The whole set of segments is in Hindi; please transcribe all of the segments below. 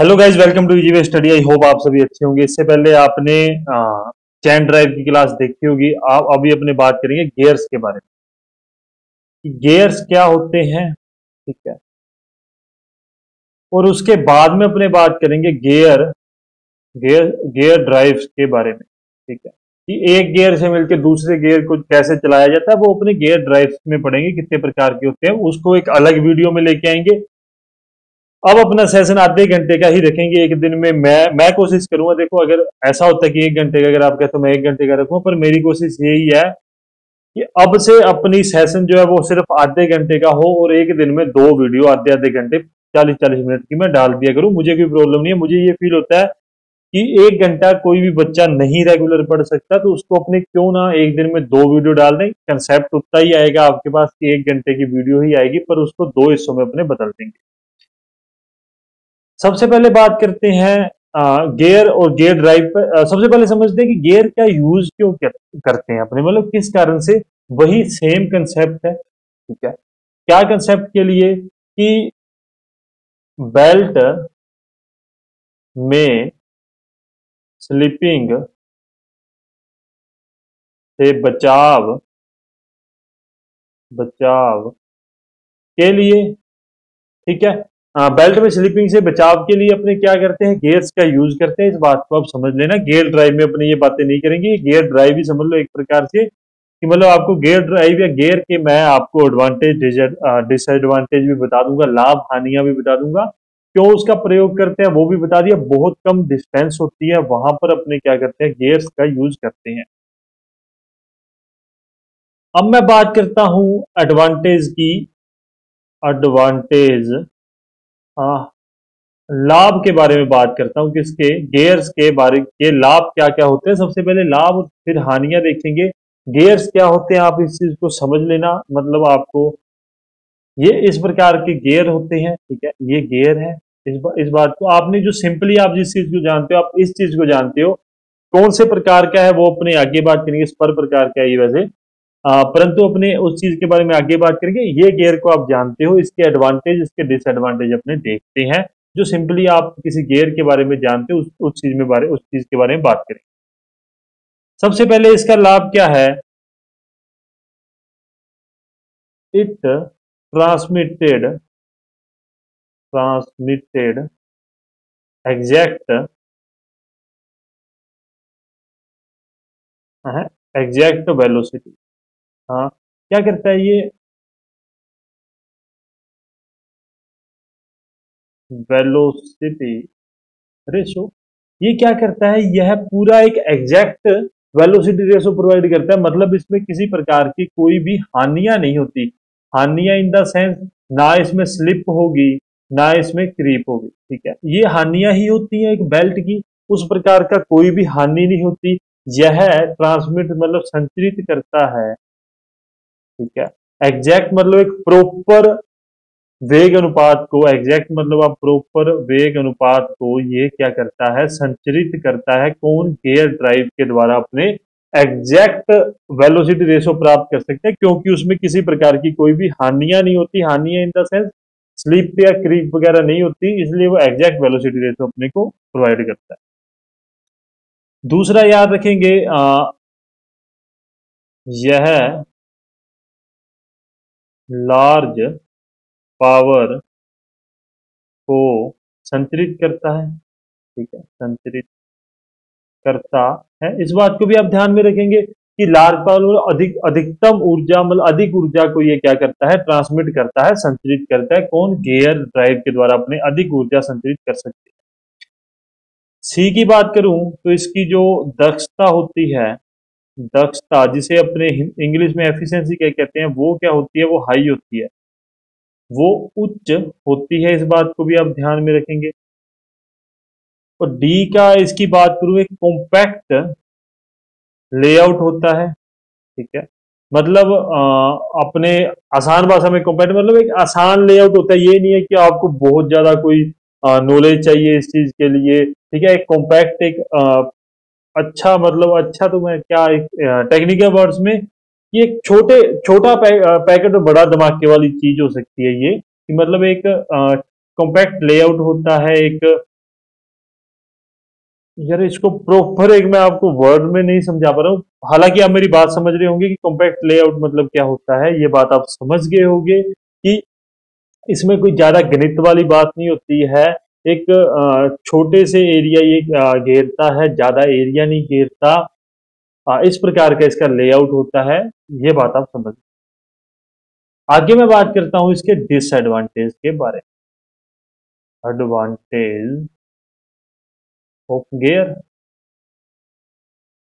Hello guys, welcome to Easyway study. I hope आप सभी अच्छे होंगे। इससे पहले आपने चैन ड्राइव की क्लास देखी होगी। आप अभी अपने बात करेंगे गियर्स के बारे में, गियर्स क्या होते हैं, ठीक है। और उसके बाद में अपने बात करेंगे गियर ड्राइव्स के बारे में, ठीक है, कि एक गियर से मिलकर दूसरे गियर को कैसे चलाया जाता है। वो अपने गियर ड्राइव्स में पढ़ेंगे, कितने प्रकार के होते हैं, उसको एक अलग वीडियो में लेके आएंगे। अब अपना सेशन आधे घंटे का ही रखेंगे एक दिन में। मैं कोशिश करूंगा, देखो अगर ऐसा होता है कि 1 घंटे का, अगर आप कहते हो मैं 1 घंटे का रखूं, पर मेरी कोशिश यही है कि अब से अपनी सेशन जो है वो सिर्फ आधे घंटे का हो, और एक दिन में 2 वीडियो आधे घंटे 40-40 मिनट की मैं डाल दिया करूं। मुझे कोई प्रॉब्लम नहीं है। मुझे ये फील होता है कि 1 घंटा कोई भी बच्चा नहीं रेगुलर पढ़ सकता, तो उसको अपने क्यों ना एक दिन में 2 वीडियो डाल दें। कंसेप्ट उतना ही आएगा आपके पास कि 1 घंटे की वीडियो ही आएगी, पर उसको 2 हिस्सों में अपने बदल देंगे। सबसे पहले बात करते हैं गियर और गियर ड्राइव पर। सबसे पहले समझते हैं कि गियर का यूज क्यों करते हैं अपने, मतलब किस कारण से। वही सेम कंसेप्ट है, ठीक है। क्या कंसेप्ट के लिए कि बेल्ट में स्लिपिंग से बचाव के लिए, ठीक है। बेल्ट में स्लिपिंग से बचाव के लिए अपने क्या करते हैं, गियर्स का यूज करते हैं। इस बात को आप समझ लेना। गियर ड्राइव में अपने ये बातें नहीं करेंगे, गियर ड्राइव ही समझ लो एक प्रकार से, कि मतलब आपको गियर ड्राइव या गियर के मैं आपको एडवांटेज डिसएडवांटेज भी बता दूंगा, लाभ हानियां भी बता दूंगा, क्यों उसका प्रयोग करते हैं वो भी बता दिया। बहुत कम डिस्टेंस होती है, वहां पर अपने क्या करते हैं, गियर्स का यूज करते हैं। अब मैं बात करता हूं एडवांटेज की, एडवांटेज लाभ के बारे में बात करता हूं, किसके, गियर्स के बारे के लाभ क्या क्या होते हैं। सबसे पहले लाभ, फिर हानियां देखेंगे। गियर्स क्या होते हैं, आप इस चीज को समझ लेना। मतलब आपको ये इस प्रकार के गियर होते हैं, ठीक है। ये गियर है। इस बात को आपने जो सिंपली आप जिस चीज को जानते हो, आप इस चीज को जानते हो। कौन से प्रकार का है वो अपने आगे बात करेंगे, इस पर प्रकार का है ये वैसे, परंतु अपने उस चीज के बारे में आगे बात करेंगे। ये गियर को आप जानते हो, इसके एडवांटेज, इसके डिसएडवांटेज अपने देखते हैं। जो सिंपली आप किसी गियर के बारे में जानते हो, उस चीज के बारे में बात करें। सबसे पहले इसका लाभ क्या है, इट ट्रांसमिटेड एग्जैक्ट वेलोसिटी। हाँ, क्या करता है ये, वेलोसिटी रेशो, ये क्या करता है, यह पूरा एक एग्जैक्ट वेलोसिटी रेशो प्रोवाइड करता है। मतलब इसमें किसी प्रकार की कोई भी हानियां नहीं होती। हानियां इन द सेंस, ना इसमें स्लिप होगी, ना इसमें क्रीप होगी, ठीक है। ये हानियां ही होती है एक बेल्ट की, उस प्रकार का कोई भी हानि नहीं होती। यह ट्रांसमिट मतलब संचरित करता है, ठीक है। एग्जैक्ट मतलब एक प्रॉपर वेग अनुपात को, एग्जैक्ट मतलब आप प्रॉपर वेग अनुपात को ये क्या करता है, संचरित करता है। कौन, गियर ड्राइव के द्वारा अपने एग्जैक्ट वेलोसिटी रेशो प्राप्त कर सकते हैं, क्योंकि उसमें किसी प्रकार की कोई भी हानियां नहीं होती। हानियां इन द सेंस स्लिप या क्रीप वगैरह नहीं होती, इसलिए वो एग्जैक्ट वेलोसिटी रेशो अपने को प्रोवाइड करता है। दूसरा याद रखेंगे, यह लार्ज पावर को संचरित करता है, ठीक है, संचरित करता है। इस बात को भी आप ध्यान में रखेंगे कि लार्ज पावर अधिकतम ऊर्जा, मतलब अधिक ऊर्जा को यह क्या करता है, ट्रांसमिट करता है, संचरित करता है। कौन, गियर ड्राइव के द्वारा अपने अधिक ऊर्जा संचरित कर सकते हैं। सी की बात करूं तो इसकी जो दक्षता होती है, दक्षता जिसे अपने इंग्लिश में एफिशिएंसी कहते हैं, वो क्या होती है, वो हाई होती है, वो उच्च होती है। इस बात को भी आप ध्यान में रखेंगे। और डी का इसकी बात करूं, एक कॉम्पैक्ट लेआउट होता है, ठीक है। मतलब अपने आसान भाषा में कॉम्पैक्ट मतलब एक आसान लेआउट होता है। ये नहीं है कि आपको बहुत ज्यादा कोई नॉलेज चाहिए इस चीज के लिए, ठीक है। एक कॉम्पैक्ट, एक अच्छा, मतलब अच्छा तो मैं क्या टेक्निकल वर्ड्स में, ये एक छोटा पैकेट और बड़ा धमाके वाली चीज हो सकती है। ये कि मतलब एक कॉम्पैक्ट लेआउट होता है, एक यार इसको प्रॉपर एक मैं आपको वर्ड में नहीं समझा पा रहा हूँ, हालांकि आप मेरी बात समझ रहे होंगे कि कॉम्पैक्ट लेआउट मतलब क्या होता है, ये बात आप समझ गए होंगे कि इसमें कोई ज्यादा गणित वाली बात नहीं होती है। एक छोटे से एरिया ये घेरता है, ज्यादा एरिया नहीं घेरता, इस प्रकार का इसका लेआउट होता है, ये बात आप समझ। आगे मैं बात करता हूं इसके डिसएडवांटेज के बारे में। एडवांटेज ऑफ गेयर,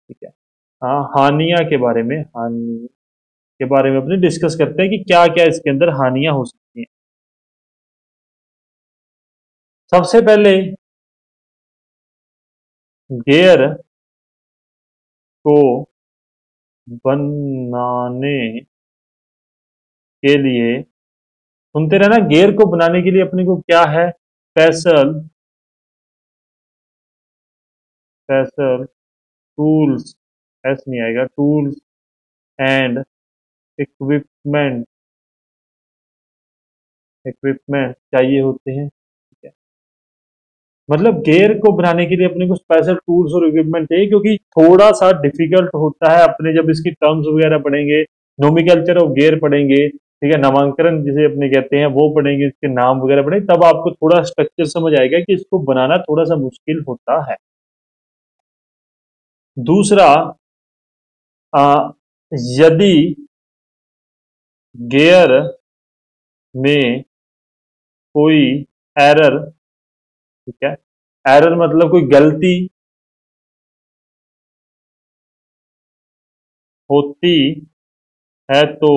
ठीक है, हाँ, हानिया के बारे में अपने डिस्कस करते हैं कि क्या क्या इसके अंदर हानियां हो सकती हैं। सबसे पहले गेयर को बनाने के लिए, सुनते रहना, गेयर को बनाने के लिए अपने को क्या है, स्पेशल टूल्स, ऐसा नहीं आएगा, टूल्स एंड इक्विपमेंट चाहिए होते हैं। ठीक है, मतलब गेयर को बनाने के लिए अपने को स्पेशल टूल्स और इक्विपमेंट चाहिए, क्योंकि थोड़ा सा डिफिकल्ट होता है। अपने जब इसकी टर्म्स वगैरह पढ़ेंगे, नोमिकल्चर ऑफ गेयर पढ़ेंगे, ठीक है, नामांकन जिसे अपने कहते हैं वो पढ़ेंगे, इसके नाम वगैरह पढ़ेंगे, तब आपको थोड़ा स्ट्रक्चर समझ आएगा कि इसको बनाना थोड़ा सा मुश्किल होता है। दूसरा, यदि गेयर में कोई एरर, ठीक है, एरर मतलब कोई गलती होती है तो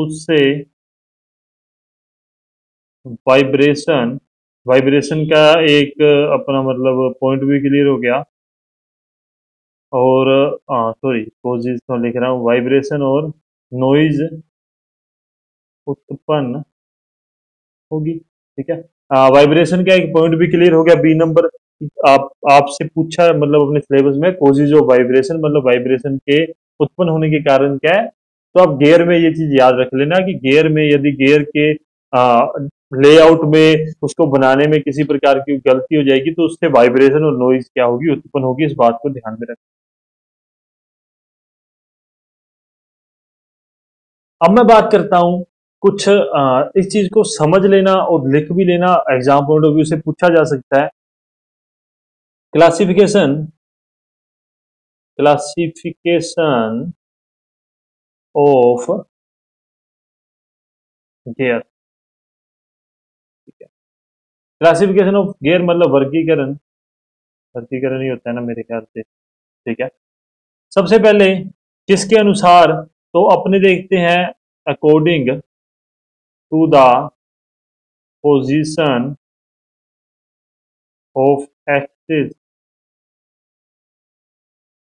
उससे वाइब्रेशन का एक अपना मतलब पॉइंट भी क्लियर हो गया, और सॉरी कोजिस तो लिख रहा हूँ, वाइब्रेशन और नॉइज उत्पन्न होगी। ठीक है, वाइब्रेशन का एक पॉइंट भी क्लियर हो गया। बी नंबर, आपसे पूछा मतलब अपने सिलेबस में कोजिज ऑफ वाइब्रेशन, मतलब वाइब्रेशन के उत्पन्न होने के कारण क्या है, तो आप गेयर में ये चीज याद रख लेना कि गेयर में यदि गेयर के लेआउट में उसको बनाने में किसी प्रकार की गलती हो जाएगी तो उससे वाइब्रेशन और नॉइज क्या होगी, उत्पन्न होगी, इस बात को ध्यान में रखें। अब मैं बात करता हूं कुछ इस चीज को समझ लेना और लिख भी लेना, एग्जाम पॉइंट ऑफ व्यू से पूछा जा सकता है। Classification of gear, classification of gear मतलब वर्गीकरण ही होता है ना मेरे ख्याल से। ठीक है, सबसे पहले किसके अनुसार, तो अपने देखते हैं according to the position of axis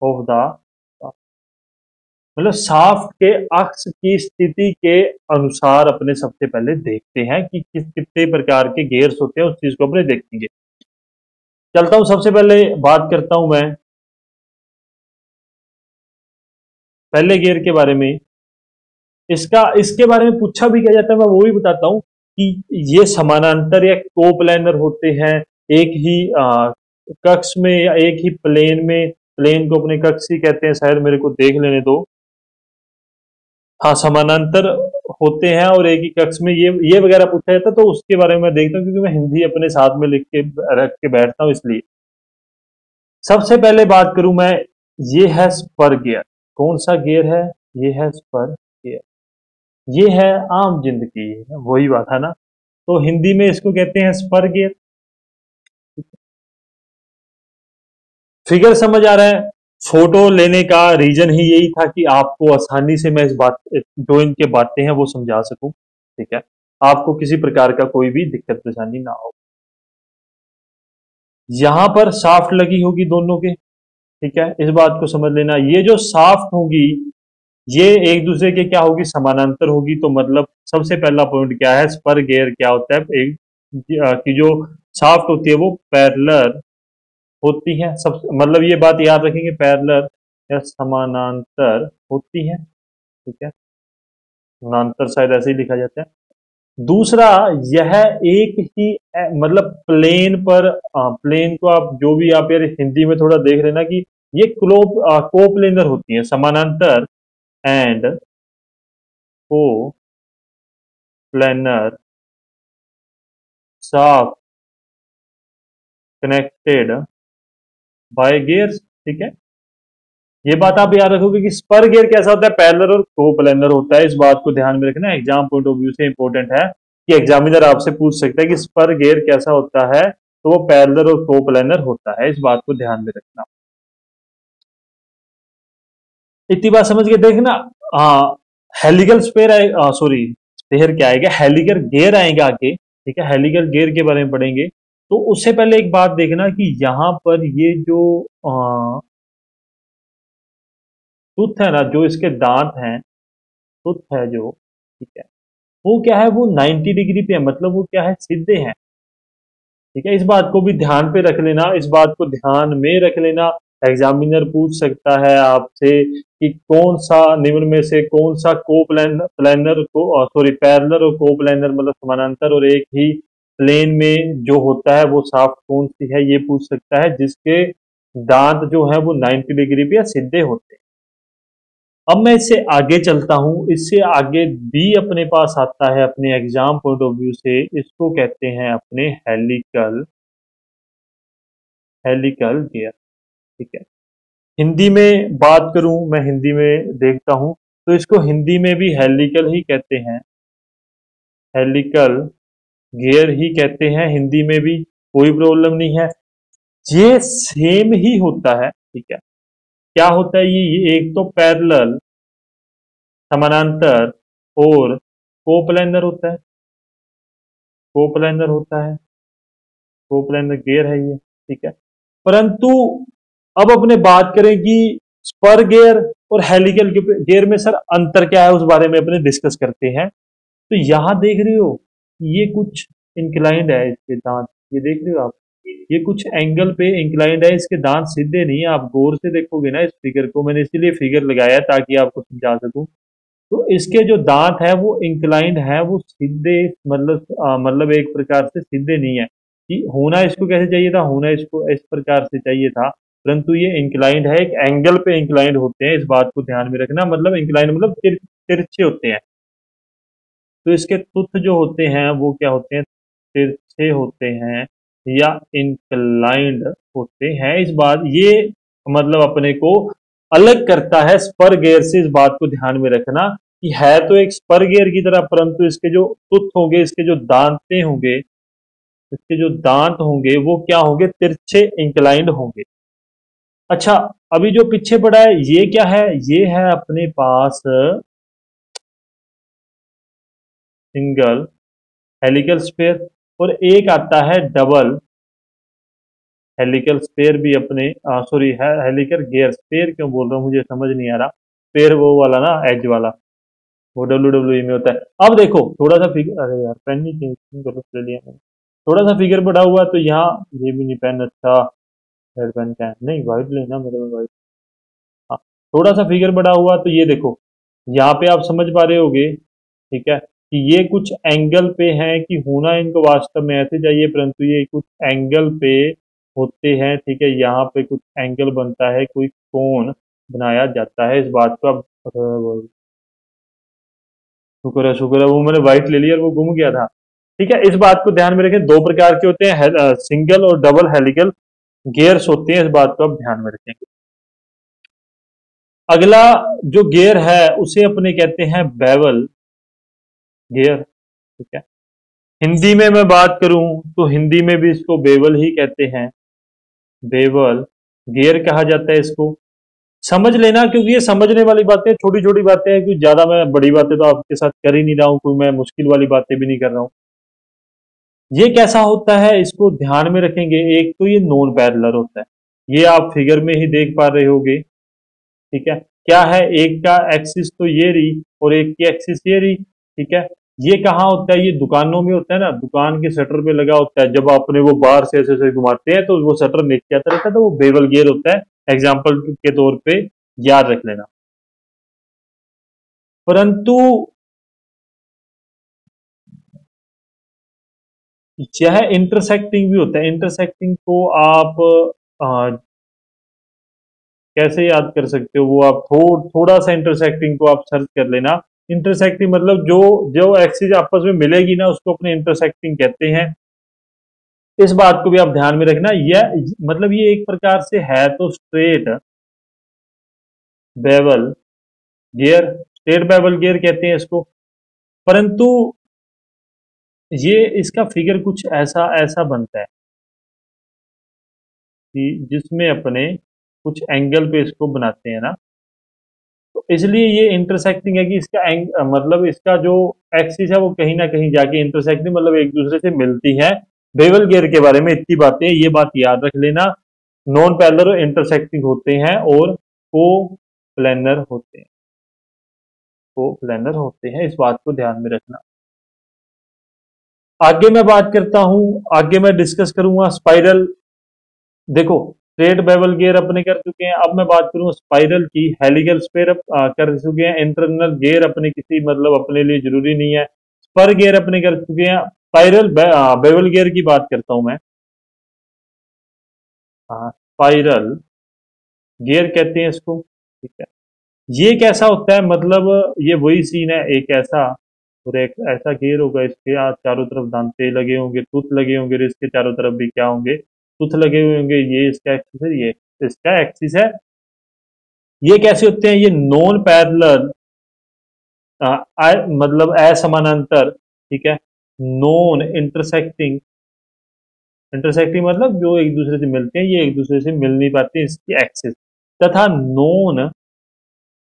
of the, मतलब शाफ्ट के अक्ष की स्थिति के अनुसार अपने सबसे पहले देखते हैं कि कितने प्रकार के गेयर्स होते हैं, उस चीज को अपने देखेंगे। चलता हूं, सबसे पहले बात करता हूं मैं पहले गेयर के बारे में। इसके बारे में पूछा भी किया जाता है, मैं वो भी बताता हूं कि ये समानांतर या कोप्लैनर होते हैं, एक ही कक्ष में या एक ही प्लेन में, प्लेन को अपने कक्ष ही कहते हैं शायद, मेरे को देख लेने दो, हाँ, समानांतर होते हैं और एक ही कक्ष में, ये वगैरह पूछा जाता है, तो उसके बारे में मैं देखता हूँ, क्योंकि मैं हिंदी अपने साथ में लिख के रख के बैठता हूँ इसलिए। सबसे पहले बात करूं मैं, ये है स्पर गियर। कौन सा गियर है, ये है स्पर गियर, ये है आम जिंदगी, वही बात है ना, तो हिंदी में इसको कहते हैं स्पर गियर। फिगर समझ आ रहा है, फोटो लेने का रीजन ही यही था कि आपको आसानी से मैं इस बात जो इनके बातें हैं वो समझा सकूं। ठीक है, आपको किसी प्रकार का कोई भी दिक्कत परेशानी ना हो। यहां पर शाफ्ट लगी होगी दोनों के, ठीक है, इस बात को समझ लेना। ये जो शाफ्ट होगी ये एक दूसरे के क्या होगी, समानांतर होगी, तो मतलब सबसे पहला पॉइंट क्या है, स्पर गियर क्या होता है, एक की जो शाफ्ट होती है वो पैरेलल होती है, सब मतलब ये बात याद रखेंगे, पैरेलल या समानांतर होती है। ठीक है, समानांतर शायद ऐसे ही लिखा जाता है। दूसरा यह एक ही मतलब प्लेन पर प्लेन को आप जो भी आप यार हिंदी में थोड़ा देख लेना कि ये कोप्लेनर होती है, समानांतर and coplanar shaft connected by gears. ठीक है, ये बात आप याद रखोगे कि स्पर गियर कैसा होता है, पैरेलल और कोप्लेनर होता है। इस बात को ध्यान में रखना, एग्जाम पॉइंट ऑफ व्यू से इंपॉर्टेंट है कि एग्जामिनर आपसे पूछ सकता है कि स्पर गियर कैसा होता है, तो वो पैरेलल और कोप्लेनर होता है। इस बात को ध्यान में रखना, इतनी बात समझ के देखना। हेलिकल स्पेयर आएगा, सॉरी स्पेयर क्या आएगा, हेलिकल गियर आएगा आगे। ठीक है, हेलिकल गियर के बारे में पढ़ेंगे। तो उससे पहले एक बात देखना कि यहाँ पर ये जो टूथ है ना, जो इसके दांत हैं, टूथ है जो, ठीक है, वो क्या है, वो 90 डिग्री पे है, मतलब वो क्या है, सीधे हैं। ठीक है, इस बात को भी ध्यान पे रख लेना, इस बात को ध्यान में रख लेना। एग्जामिनर पूछ सकता है आपसे कि कौन सा निम्न में से कौन सा कोप्लेनर को सॉरी पैरेलल और कोप्लेनर मतलब समानांतर और एक ही प्लेन में जो होता है वो साफ कौन सी है, ये पूछ सकता है, जिसके दांत जो है वो 90 डिग्री पे सीधे होते हैं। अब मैं इससे आगे चलता हूं, इससे आगे भी अपने पास आता है अपने एग्जाम पॉइंट ऑफ व्यू से, इसको कहते हैं अपने हेलिकल गियर। ठीक है, हिंदी में बात करूं, मैं हिंदी में देखता हूं तो इसको हिंदी में भी हेलिकल ही कहते हैं, हेलिकल गियर ही कहते हैं हिंदी में भी, कोई प्रॉब्लम नहीं है, ये सेम ही होता है। ठीक है, क्या होता है ये एक तो पैरेलल समानांतर और कोप्लेनर होता है, कोप्लेनर होता है, कोप्लेनर गियर है ये। ठीक है, परंतु अब अपने बात करें कि स्पर गियर और हेलिकल गियर में सर अंतर क्या है, उस बारे में अपने डिस्कस करते हैं। तो यहाँ देख रहे हो ये कुछ इंक्लाइंड है इसके दांत, ये देख रहे हो आप, ये कुछ एंगल पे इंक्लाइंड है, इसके दांत सीधे नहीं है। आप गौर से देखोगे ना इस फिगर को, मैंने इसीलिए फिगर लगाया ताकि आपको समझा सकूं। तो इसके जो दांत है वो इंक्लाइंड है, वो सीधे मतलब एक प्रकार से सीधे नहीं है। कि होना इसको कैसे चाहिए था, होना इसको इस प्रकार से चाहिए था, परंतु ये इंक्लाइंड है, एक एंगल पे इंक्लाइंड होते हैं। इस बात को ध्यान में रखना, मतलब इंक्लाइंड मतलब तिरछे होते हैं। तो इसके टूथ जो होते हैं वो क्या होते हैं, तिरछे होते हैं या इंक्लाइंड होते हैं। इस बात ये मतलब अपने को अलग करता है स्पर गियर से, इस बात को ध्यान में रखना कि है तो एक स्पर गियर की तरह, परंतु इसके जो टूथ होंगे, इसके जो दांते होंगे, इसके जो दांत होंगे वो क्या होंगे, तिरछे इंक्लाइंड होंगे। अच्छा, अभी जो पीछे पड़ा है ये क्या है, ये है अपने पास सिंगल हेलिकल स्पेयर और एक आता है डबल हेलिकल स्पेयर भी अपने सॉरी हेलिकल गियर। स्पेयर क्यों बोल रहा हूँ मुझे समझ नहीं आ रहा, स्पेयर वो वाला ना, एज वाला, वो WWE में होता है। अब देखो थोड़ा सा फिगर, अरे यार पेन नहीं चेंज ले लिया मैंने, थोड़ा सा फिगर बढ़ा हुआ है। तो यहाँ ये भी नहीं पेन, अच्छा रेड पेन क्या है, नहीं वाइट लेना मेरे वाइट, हाँ थोड़ा सा फिगर बढ़ा हुआ। तो ये देखो यहाँ पे आप समझ पा रहे होगे, ठीक है, कि ये कुछ एंगल पे हैं, कि होना इनको वास्तव में ऐसे चाहिए, परंतु ये कुछ एंगल पे होते हैं। ठीक है, यहाँ पे कुछ एंगल बनता है, कोई कोण बनाया जाता है। इस बात को आप, शुक्र है शुक्र है, वो मैंने व्हाइट ले लिया और वो गुम गया था। ठीक है, इस बात को ध्यान में रखें। दो प्रकार के होते हैं, सिंगल और डबल हेलिकल गियर्स होते हैं, इस बात को आप ध्यान में रखेंगे। अगला जो गियर है उसे अपने कहते हैं बेवल गियर। ठीक है, हिंदी में मैं बात करूं तो हिंदी में भी इसको बेवल ही कहते हैं, बेवल गियर कहा जाता है इसको। समझ लेना, क्योंकि ये समझने वाली बातें छोटी छोटी बातें हैं, क्योंकि ज्यादा मैं बड़ी बातें तो आपके साथ कर ही नहीं रहा हूं, कोई मैं मुश्किल वाली बातें भी नहीं कर रहा हूं। ये कैसा होता है, इसको ध्यान में रखेंगे। एक तो ये नॉन पैरेलल होता है, ये आप फिगर में ही देख पा रहे होगे। ठीक है, क्या है, एक का एक्सिस तो ये रही और एक की एक्सिस ये रही। ठीक है, ये कहाँ होता है, ये दुकानों में होता है ना, दुकान के शटर पे लगा होता है, जब आपने वो बाहर से ऐसे घुमाते हैं तो वो शटर नीचे आता रहता है, तो वो बेवल गियर होता है, एग्जाम्पल के तौर पे याद रख लेना। परंतु यह इंटरसेक्टिंग भी होता है। इंटरसेक्टिंग को आप कैसे याद कर सकते हो, वो आप थोड़ा सा इंटरसेक्टिंग को आप सर्च कर लेना। इंटरसेक्टिंग मतलब जो जो एक्सिस आपस में मिलेगी ना उसको अपने इंटरसेक्टिंग कहते हैं। इस बात को भी आप ध्यान में रखना। यह मतलब ये एक प्रकार से है तो straight bevel gear, straight bevel gear कहते हैं इसको, परंतु ये इसका फिगर कुछ ऐसा बनता है कि जिसमें अपने कुछ एंगल पे इसको बनाते हैं ना, तो इसलिए ये इंटरसेक्टिंग है कि इसका मतलब इसका जो एक्सिस है वो कहीं ना कहीं जाके इंटरसेक्टिंग मतलब एक दूसरे से मिलती है। बेवल गियर के बारे में इतनी बातें, ये बात याद रख लेना। नॉन पैरेलल इंटरसेक्टिंग होते हैं और कोप्लेनर होते हैं, कोप्लेनर होते हैं, इस बात को ध्यान में रखना। आगे मैं बात करता हूं, आगे मैं डिस्कस करूंगा स्पाइरल। देखो स्ट्रेट बेवल गियर अपने कर चुके हैं, अब मैं बात करूंगा स्पाइरल की। हेलिकल स्पेयर कर चुके हैं, इंटरनल गियर अपने किसी मतलब अपने लिए जरूरी नहीं है, स्पर गियर अपने कर चुके हैं। स्पाइरल बेवल गियर की बात करता हूं मैं। स्पाइरल गियर कहते हैं इसको, ठीक है। ये कैसा होता है, मतलब ये वही सीन है, एक ऐसा और एक ऐसा गियर होगा, इसके चारों तरफ दांते लगे होंगे, तुथ लगे होंगे, इसके चारों तरफ भी क्या होंगे, तुथ लगे हुए होंगे। ये इसका एक्सिस है, ये इसका एक्सिस है। ये कैसे होते हैं, ये नॉन पैरेलल मतलब असमानांतर, ठीक है। नॉन इंटरसेक्टिंग, इंटरसेक्टिंग मतलब जो एक दूसरे से मिलते हैं, ये एक दूसरे से मिल नहीं पाते, इसकी एक्सिस, तथा नॉन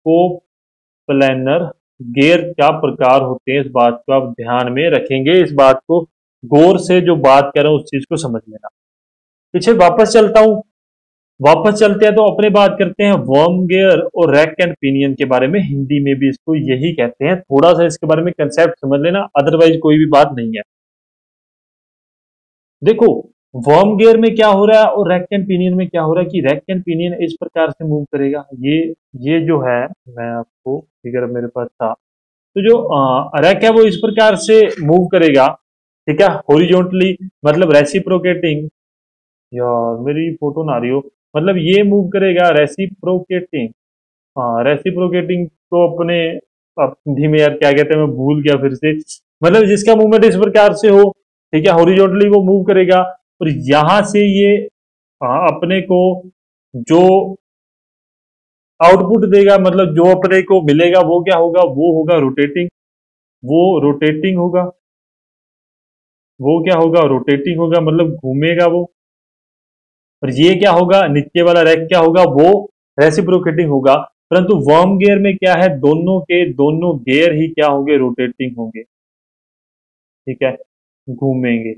कोप्लेनर गियर का प्रकार होते हैं। इस बात को आप ध्यान में रखेंगे, इस बात को गौर से जो बात कर रहा हूं उस चीज को समझ लेना। पीछे वापस चलता हूं, वापस चलते हैं तो अपने बात करते हैं वर्म गियर और रैक एंड पिनियन के बारे में। हिंदी में भी इसको यही कहते हैं, थोड़ा सा इसके बारे में कंसेप्ट समझ लेना, अदरवाइज कोई भी बात नहीं है। देखो वर्म गियर में क्या हो रहा है और रैक एंड पिनियन में क्या हो रहा है कि रैक एंड पिनियन इस प्रकार से मूव करेगा। ये जो है, मैं आपको फिगर मेरे पास था, तो जो रैक है वो इस प्रकार से मूव करेगा, ठीक है, हॉरिजॉन्टली मतलब रेसिप्रोकेटिंग। यार मेरी फोटो ना आ रही हो, मतलब ये मूव करेगा रेसिप्रोकेटिंग, रेसिप्रोकेटिंग को अपने धीमे, यार क्या कहते हैं मैं भूल गया फिर से, मतलब जिसका मूवमेंट इस प्रकार से हो, ठीक है, हॉरिजॉन्टली वो मूव करेगा। और यहां से ये अपने को जो आउटपुट देगा, मतलब जो अपने को मिलेगा वो क्या होगा, वो होगा रोटेटिंग, वो रोटेटिंग होगा, वो क्या होगा, रोटेटिंग होगा मतलब घूमेगा वो। और ये क्या होगा, नीचे वाला रैक क्या होगा, वो रेसिप्रोकेटिंग होगा। परंतु वर्म गियर में क्या है, दोनों के दोनों गियर ही क्या होंगे, रोटेटिंग होंगे, ठीक है, घूमेंगे।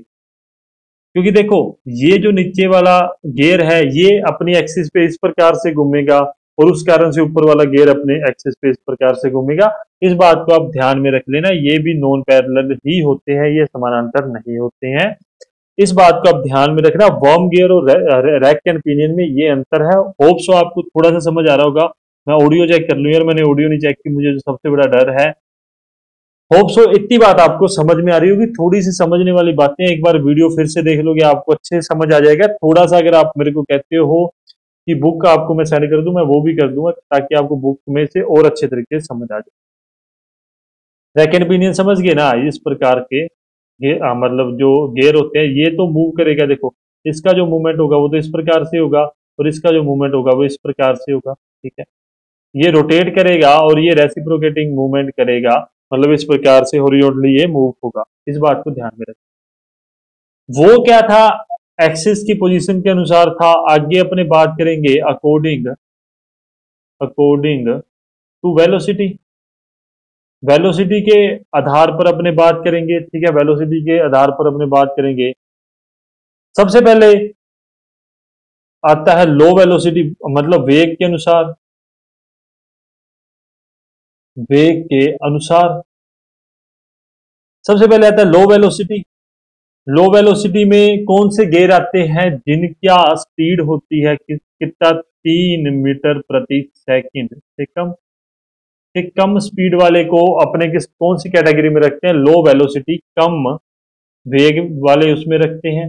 क्योंकि देखो ये जो नीचे वाला गियर है ये अपनी एक्सिस पे इस प्रकार से घूमेगा और उस कारण से ऊपर वाला गियर अपने एक्सिस पे इस प्रकार से घूमेगा। इस बात को आप ध्यान में रख लेना, ये भी नॉन पैरेलल ही होते हैं, ये समानांतर नहीं होते हैं, इस बात को आप ध्यान में रखना। वर्म गियर और रैक एंड पिनियन में ये अंतर है। होप सो आपको थोड़ा सा समझ आ रहा होगा। मैं ऑडियो चेक कर लूँ यार, मैंने ऑडियो नहीं चेक की, मुझे जो सबसे बड़ा डर है। होप सो इतनी बात आपको समझ में आ रही होगी, थोड़ी सी समझने वाली बातें। एक बार वीडियो फिर से देख लोगे आपको अच्छे से समझ आ जाएगा। थोड़ा सा अगर आप मेरे को कहते हो कि बुक आपको मैं सेंड कर दूं, मैं वो भी कर दूंगा ताकि आपको बुक में से और अच्छे तरीके से समझ आ जाए। रैक एंड पिनियन समझ गए ना, इस प्रकार के मतलब जो गियर होते हैं ये तो मूव करेगा। देखो इसका जो मूवमेंट होगा वो तो इस प्रकार से होगा और इसका जो मूवमेंट होगा वो इस प्रकार से होगा, ठीक है। ये रोटेट करेगा और ये रेसिप्रोकेटिंग मूवमेंट करेगा, मतलब इस प्रकार से हॉरिजॉन्टली ये मूव होगा। इस बात को ध्यान में रखें। वो क्या था, एक्सिस की पोजीशन के अनुसार था। आगे अपने बात करेंगे अकॉर्डिंग टू वेलोसिटी। वेलोसिटी के आधार पर अपने बात करेंगे, ठीक है, वेलोसिटी के आधार पर अपने बात करेंगे। सबसे पहले आता है लो वेलोसिटी, मतलब वेग के अनुसार सबसे पहले आता है लो वेलोसिटी। लो वेलोसिटी में कौन से गियर आते हैं जिनका स्पीड होती है कितना, 3 मीटर प्रति सेकंड कम स्पीड वाले को अपने किस कौन सी कैटेगरी में रखते हैं, लो वेलोसिटी। कम रेग वाले उसमें रखते हैं।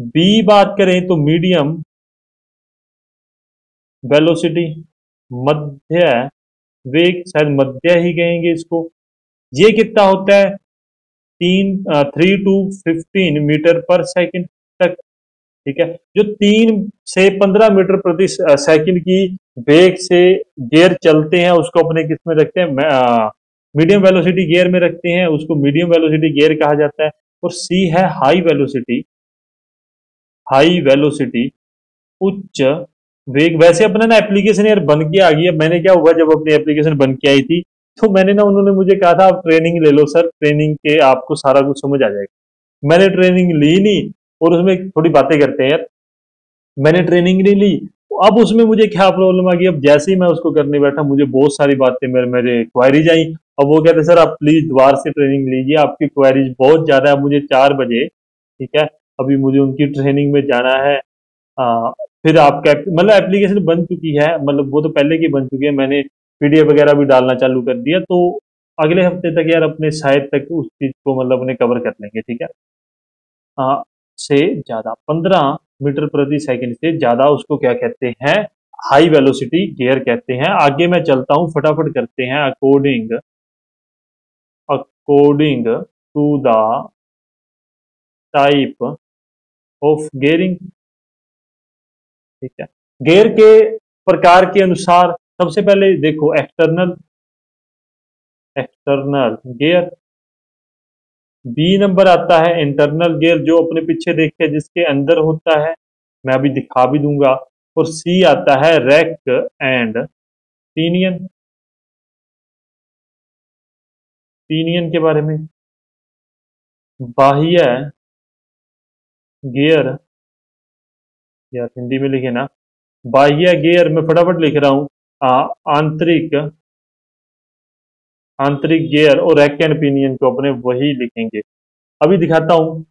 बी बात करें तो मीडियम वेलोसिटी, मध्य वेग, शायद मध्य ही कहेंगे इसको। ये कितना होता है 3 to 15 मीटर पर सेकंड तक, ठीक है। जो 3 से 15 मीटर प्रति सेकंड की वेग से गियर चलते हैं उसको अपने किस में रखते हैं, मीडियम वेलोसिटी गियर में रखते हैं, उसको मीडियम वेलोसिटी गियर कहा जाता है। और सी है हाई वेलोसिटी, हाई वेलोसिटी उच्च वेग। वैसे अपना ना एप्लीकेशन यार बन के आ गई है। मैंने क्या हुआ जब अपनी एप्लीकेशन बन के आई थी तो मैंने ना उन्होंने मुझे कहा था आप ट्रेनिंग ले लो सर, ट्रेनिंग के आपको सारा कुछ समझ आ जाएगा। मैंने ट्रेनिंग ली नहीं, और उसमें थोड़ी बातें करते हैं यार, मैंने ट्रेनिंग नहीं ली। अब उसमें मुझे क्या प्रॉब्लम आ गई, अब जैसे ही मैं उसको करने बैठा मुझे बहुत सारी बातें मेरे क्वायरीज आई। अब वो कहते सर आप प्लीज दोबारा से ट्रेनिंग लीजिए, आपकी क्वायरीज बहुत ज़्यादा है। मुझे 4 बजे, ठीक है, अभी मुझे उनकी ट्रेनिंग में जाना है। फिर आपका मतलब एप्लीकेशन बन चुकी है, मतलब वो तो पहले की बन चुकी है, मैंने पीडीएफ वगैरह भी डालना चालू कर दिया। तो अगले हफ्ते तक यार अपने शायद तक उस चीज़ को मतलब अपने कवर कर लेंगे, ठीक है। से ज़्यादा 15 मीटर प्रति सेकंड से ज़्यादा उसको क्या कहते हैं, हाई वेलोसिटी गियर कहते हैं। आगे मैं चलता हूँ, फटाफट करते हैं। According to the type of gearing, ठीक है, गियर के प्रकार के अनुसार सबसे पहले देखो एक्सटर्नल गियर। बी नंबर आता है इंटरनल गियर, जो अपने पीछे देखे जिसके अंदर होता है, मैं अभी दिखा भी दूंगा। और सी आता है रैक एंड पिनियन। पिनियन के बारे में बाह्य गियर, या हिंदी में लिखे ना बाह्य गियर, मैं फटाफट लिख रहा हूँ, आंतरिक गियर और रैक एंड पिनियन को अपने वही लिखेंगे। अभी दिखाता हूँ।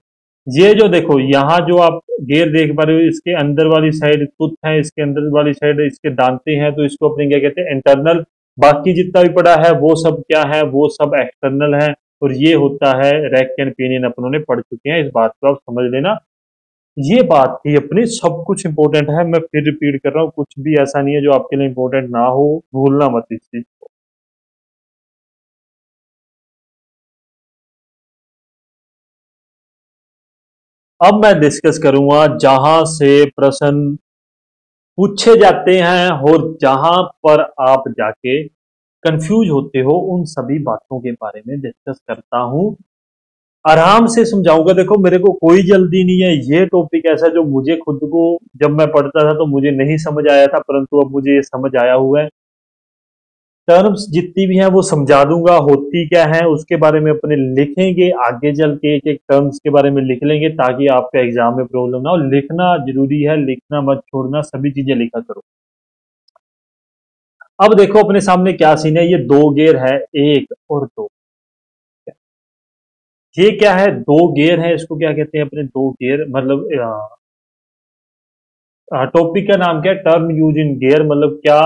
ये जो देखो यहाँ जो आप गियर देख पा रहे हो, इसके अंदर वाली साइड कुछ है, इसके अंदर वाली साइड इसके दांते हैं, तो इसको अपने क्या कहते हैं, इंटरनल। बाकी जितना भी पड़ा है वो सब क्या है, वो सब एक्सटर्नल है। और ये होता है रैक एंड पिनियन, अपनों ने पढ़ चुके हैं, इस बात को आप समझ लेना। ये बात थी अपनी, सब कुछ इंपॉर्टेंट है। मैं फिर रिपीट कर रहा हूँ, कुछ भी ऐसा नहीं है जो आपके लिए इंपॉर्टेंट ना हो, भूलना मत इस चीज को। अब मैं डिस्कस करूंगा जहां से प्रश्न पूछे जाते हैं और जहां पर आप जाके कंफ्यूज होते हो, उन सभी बातों के बारे में डिस्कस करता हूं। आराम से समझाऊंगा, देखो मेरे को कोई जल्दी नहीं है। ये टॉपिक ऐसा जो मुझे खुद को जब मैं पढ़ता था तो मुझे नहीं समझ आया था, परंतु अब मुझे ये समझ आया हुआ है। टर्म्स जितनी भी हैं वो समझा दूंगा, होती क्या है उसके बारे में अपने लिखेंगे, आगे चल के एक एक टर्म्स के बारे में लिख लेंगे ताकि आपका एग्जाम में प्रॉब्लम ना हो। लिखना जरूरी है, लिखना मत छोड़ना, सभी चीजें लिखा करो। अब देखो अपने सामने क्या सीन है, ये 2 गियर है, 1 और 2। ये क्या है, 2 गियर है, इसको क्या कहते हैं अपने 2 गियर। मतलब टॉपिक का नाम क्या है, टर्म यूज इन गियर, मतलब क्या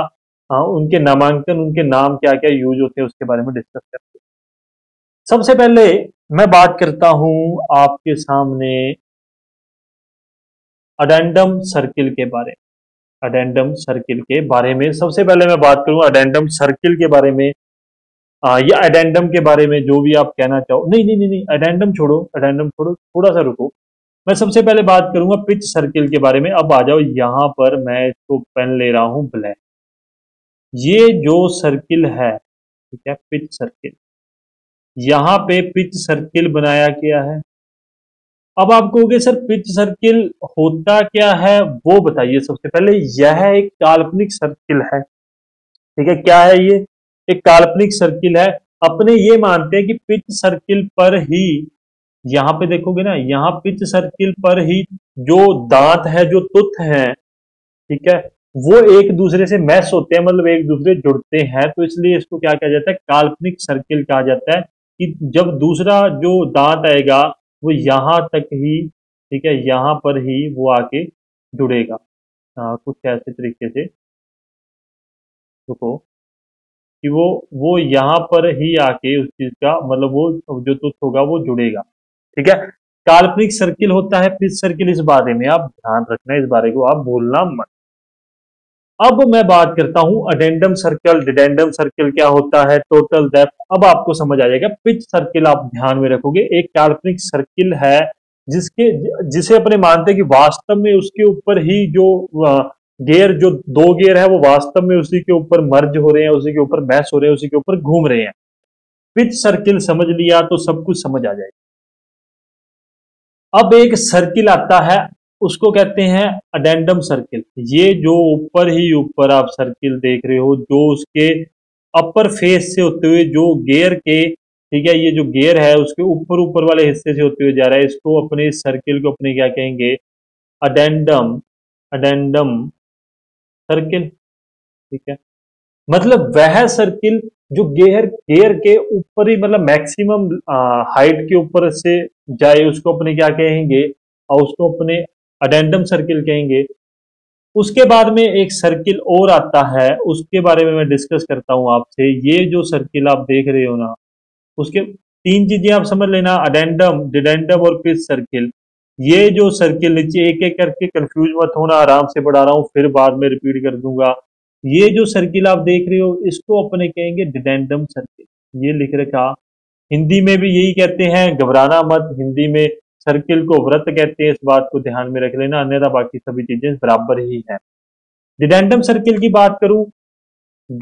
उनके नामांकन, उनके नाम क्या क्या यूज होते हैं उसके बारे में डिस्कस करते हैं। सबसे पहले मैं बात करता हूं आपके सामने अडेंडम सर्किल के बारे में। अडेंडम सर्किल के बारे में सबसे पहले मैं बात करूंगा अडेंडम सर्किल के बारे में, या एडेंडम के बारे में, जो भी आप कहना चाहो। नहीं, एडेंडम छोड़ो, एडेंडम छोड़ो, थोड़ा सा रुको। मैं सबसे पहले बात करूंगा पिच सर्किल के बारे में। अब आ जाओ यहाँ पर, मैं इसको पेन ले रहा हूँ ब्लैक। ये जो सर्किल है, ठीक है, पिच सर्किल, यहाँ पे पिच सर्किल बनाया गया है। अब आप कहोगे सर पिच सर्किल होता क्या है वो बताइए। सबसे पहले यह एक काल्पनिक सर्किल है, ठीक है। क्या है ये, एक काल्पनिक सर्किल है। अपने ये मानते हैं कि पिच सर्किल पर ही, यहाँ पे देखोगे ना, यहाँ पिच सर्किल पर ही जो दांत है, जो तुथ है, ठीक है, वो एक दूसरे से मैश होते हैं, मतलब एक दूसरे जुड़ते हैं। तो इसलिए इसको क्या कहा जाता है, काल्पनिक सर्किल कहा जाता है। कि जब दूसरा जो दांत आएगा वो यहाँ तक ही, ठीक है, यहाँ पर ही वो आके जुड़ेगा। कुछ ऐसे तरीके से देखो कि वो यहाँ पर ही आके उस चीज का मतलब वो जो तुथ होगा वो जुड़ेगा, ठीक है। काल्पनिक सर्किल होता है पिच सर्किल, इस बारे में आप ध्यान रखना, इस बारे को आप भूलना मत। अब मैं बात करता हूं अडेंडम सर्कल। डिडेंडम सर्किल क्या होता है, टोटल डेप्थ, अब आपको समझ आ जाएगा। पिच सर्किल आप ध्यान में रखोगे, एक काल्पनिक सर्किल है जिसे अपने मानते हैं कि वास्तव में उसके ऊपर ही जो गेयर, जो दो गेयर है वो वास्तव में उसी के ऊपर मर्ज हो रहे हैं, उसी के ऊपर मैश हो रहे हैं, उसी के ऊपर घूम रहे हैं। पिच सर्किल समझ लिया तो सब कुछ समझ आ जाएगा। अब एक सर्किल आता है, उसको कहते हैं अडेंडम सर्किल। ये जो ऊपर ही ऊपर आप सर्किल देख रहे हो, जो उसके अपर फेस से होते हुए जो गेयर के, ठीक है, ये जो गेयर है उसके ऊपर ऊपर वाले हिस्से से होते हुए जा रहा है, इसको अपने सर्किल को अपने क्या कहेंगे, अडेंडम सर्किल, ठीक है। मतलब वह सर्किल जो गेयर के ऊपर ही, मतलब मैक्सिमम हाइट के ऊपर से जाए, उसको अपने क्या कहेंगे, और उसको अपने अडेंडम सर्किल कहेंगे। उसके बाद में एक सर्किल और आता है, उसके बारे में मैं डिस्कस करता हूं आपसे। ये जो सर्किल आप देख रहे हो ना, उसके तीन चीजें आप समझ लेना, अडेंडम, डिडेंडम और पिच सर्किल। ये जो सर्किल नीचे एक एक करके, कंफ्यूज मत होना, आराम से पढ़ा रहा हूं, फिर बाद में रिपीट कर दूंगा। ये जो सर्किल आप देख रहे हो इसको अपने कहेंगे डिडेंडम सर्किल, ये लिख रखा। हिंदी में भी यही कहते हैं, घबराना मत, हिंदी में सर्किल को वृत्त कहते हैं, इस बात को ध्यान में रख लेना, अन्यथा बाकी सभी चीजें बराबर ही हैं। डिडेंडम सर्किल की बात करूं,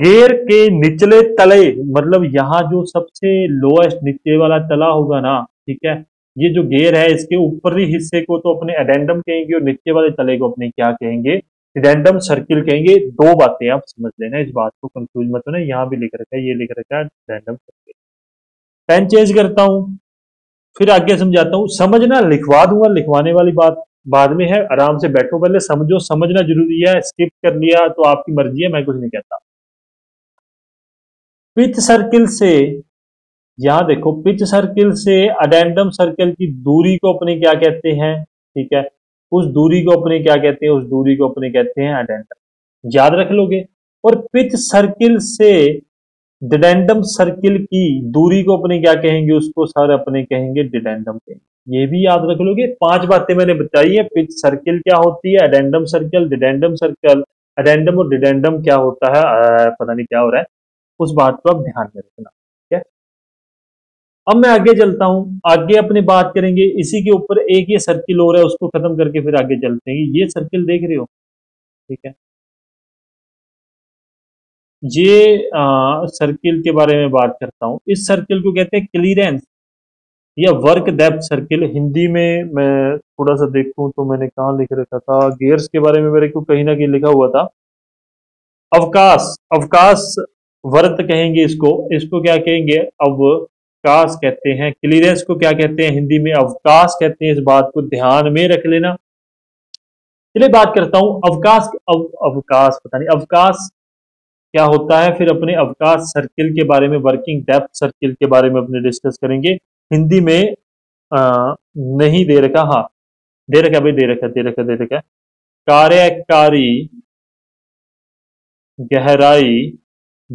गेयर के निचले तले, मतलब यहाँ जो सबसे लोएस्ट नीचे वाला तला होगा ना, ठीक है, ये जो गेयर है इसके ऊपरी हिस्से को तो अपने एडेंडम कहेंगे और नीचे वाले तले को अपने क्या कहेंगे, डिडेंडम सर्किल कहेंगे। दो बातें आप समझ लेना, इस बात को कंफ्यूज मत होना। यहाँ भी लिख रखा है, ये लिख रखा है डिडेंडम सर्किल। पेन चेंज करता हूँ, फिर आगे समझाता हूँ। समझना लिखवा दूंगा, लिखवाने वाली बात बाद में है, आराम से बैठो, पहले समझो, समझना जरूरी है। स्किप कर लिया तो आपकी मर्जी है, मैं कुछ नहीं कहता। पिच सर्किल से, यहां देखो, पिच सर्किल से अडेंडम सर्किल की दूरी को अपने क्या कहते हैं, ठीक है, उस दूरी को अपने क्या कहते हैं, उस दूरी को अपने कहते हैं अडेंडम, याद रख लोगे। और पिच सर्किल से डिडेंडम सर्किल की दूरी को अपने क्या कहेंगे, उसको सर अपने कहेंगे डिडेंडम कहेंगे, ये भी याद रख लोगे। पांच बातें मैंने बताई है, पिच सर्किल क्या होती है, addendum circle, dedendum circle, addendum और डिडेंडम क्या होता है, पता नहीं क्या हो रहा है, उस बात को आप ध्यान में रखना, ठीक है। अब मैं आगे चलता हूं, आगे अपने बात करेंगे, इसी के ऊपर एक ये सर्किल हो रहा है, उसको खत्म करके फिर आगे चलते हैं। ये सर्किल देख रहे हो, ठीक है, ये सर्किल के बारे में बात करता हूं। इस सर्किल को कहते हैं क्लीयरेंस या वर्क डेप्थ सर्किल। हिंदी में मैं थोड़ा सा देखूं तो मैंने कहाँ लिख रखा था, गियर्स के बारे में मेरे को कहीं ना कहीं लिखा हुआ था। अवकाश वर्त कहेंगे इसको, इसको क्या कहेंगे, अवकाश कहते हैं। क्लीयरेंस को क्या कहते हैं, हिंदी में अवकाश कहते हैं, इस बात को ध्यान में रख लेना। चलिए बात करता हूं अवकाश, अवकाश पता नहीं अवकाश क्या होता है, फिर अपने अवकाश सर्किल के बारे में, वर्किंग डेप्थ सर्किल के बारे में अपने डिस्कस करेंगे। हिंदी में नहीं दे रखा, हाँ दे रखा भाई, दे रखा कार्यकारी गहराई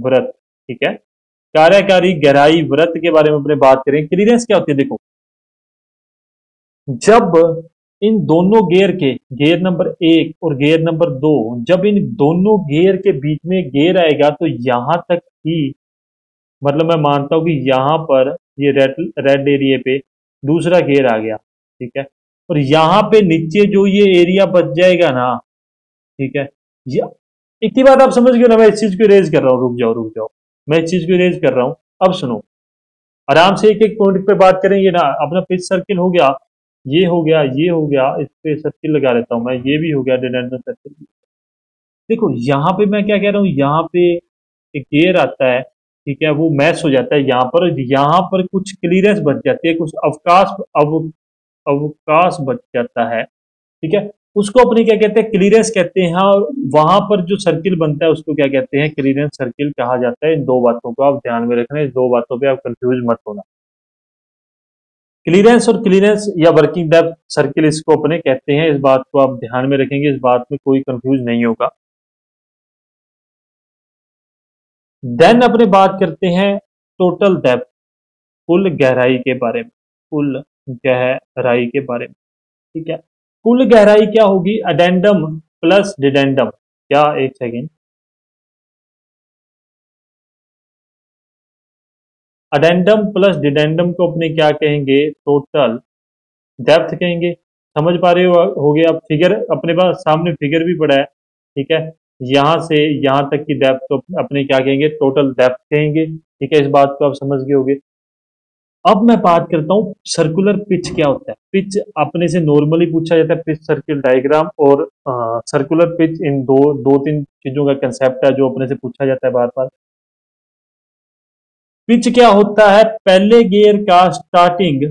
व्रत, ठीक है, कार्यकारी गहराई व्रत के बारे में अपने बात करें। क्लीयरेंस क्या होती है, देखो, जब इन दोनों गेयर के, गेयर नंबर 1 और गेयर नंबर 2, जब इन दोनों गेयर के बीच में गेयर आएगा तो यहां तक ही, मतलब मैं मानता हूं कि यहां पर ये रेड एरिया पे दूसरा गेयर आ गया, ठीक है, और यहां पे नीचे जो ये एरिया बच जाएगा ना, ठीक है, इतनी बात आप समझ गए ना, मैं इस चीज को रेज कर रहा हूँ, रुक जाओ, मैं इस चीज को रेज कर रहा हूँ। अब सुनो, आराम से एक एक पॉइंट पे बात करेंगे ना। अपना पिच सर्किल हो गया, ये हो गया, ये हो गया, इस पे सर्किल लगा लेता हूं मैं, ये भी हो गया डिडेंडम सर्किल। देखो यहाँ पे मैं क्या कह रहा हूँ, यहाँ पे एक गेयर आता है, ठीक है, वो मैश हो जाता है यहाँ पर कुछ क्लीयरेंस बच जाती है, कुछ अवकाश बच जाता है, ठीक है, उसको अपने क्या कहते हैं, क्लीयरेंस कहते हैं। और वहां पर जो सर्किल बनता है उसको क्या कहते हैं, क्लीयरेंस सर्किल कहा जाता है। इन दो बातों को आप ध्यान में रखना, इन दो बातों पे आप कंफ्यूज मत होना। क्लीयरेंस और क्लीयरेंस या वर्किंग डेप्थ सर्किल इसको अपने कहते हैं, इस बात को आप ध्यान में रखेंगे, इस बात में कोई कंफ्यूज नहीं होगा। देन अपने बात करते हैं टोटल डेप्थ, कुल गहराई के बारे में, कुल गहराई के बारे में। ठीक है, कुल गहराई क्या होगी? Addendum plus dedendum. क्या, एक सेकेंड, एडेंडम प्लस डिडेंडम को अपने क्या कहेंगे? टोटल डेप्थ कहेंगे। समझ पा रहे हो गए? अब फिगर अपने पास सामने फिगर भी पड़ा है, ठीक है, यहाँ से यहाँ तक की डेप्थ को अपने क्या कहेंगे? टोटल डेप्थ कहेंगे। ठीक है, इस बात को आप समझ गए होगे। अब मैं बात करता हूँ सर्कुलर पिच क्या होता है। पिच अपने से नॉर्मली पूछा जाता है, पिच सर्किल डायग्राम और सर्कुलर पिच, इन दो तीन चीजों का कंसेप्ट है जो अपने से पूछा जाता है बार बार। पिच क्या होता है? पहले गियर का स्टार्टिंग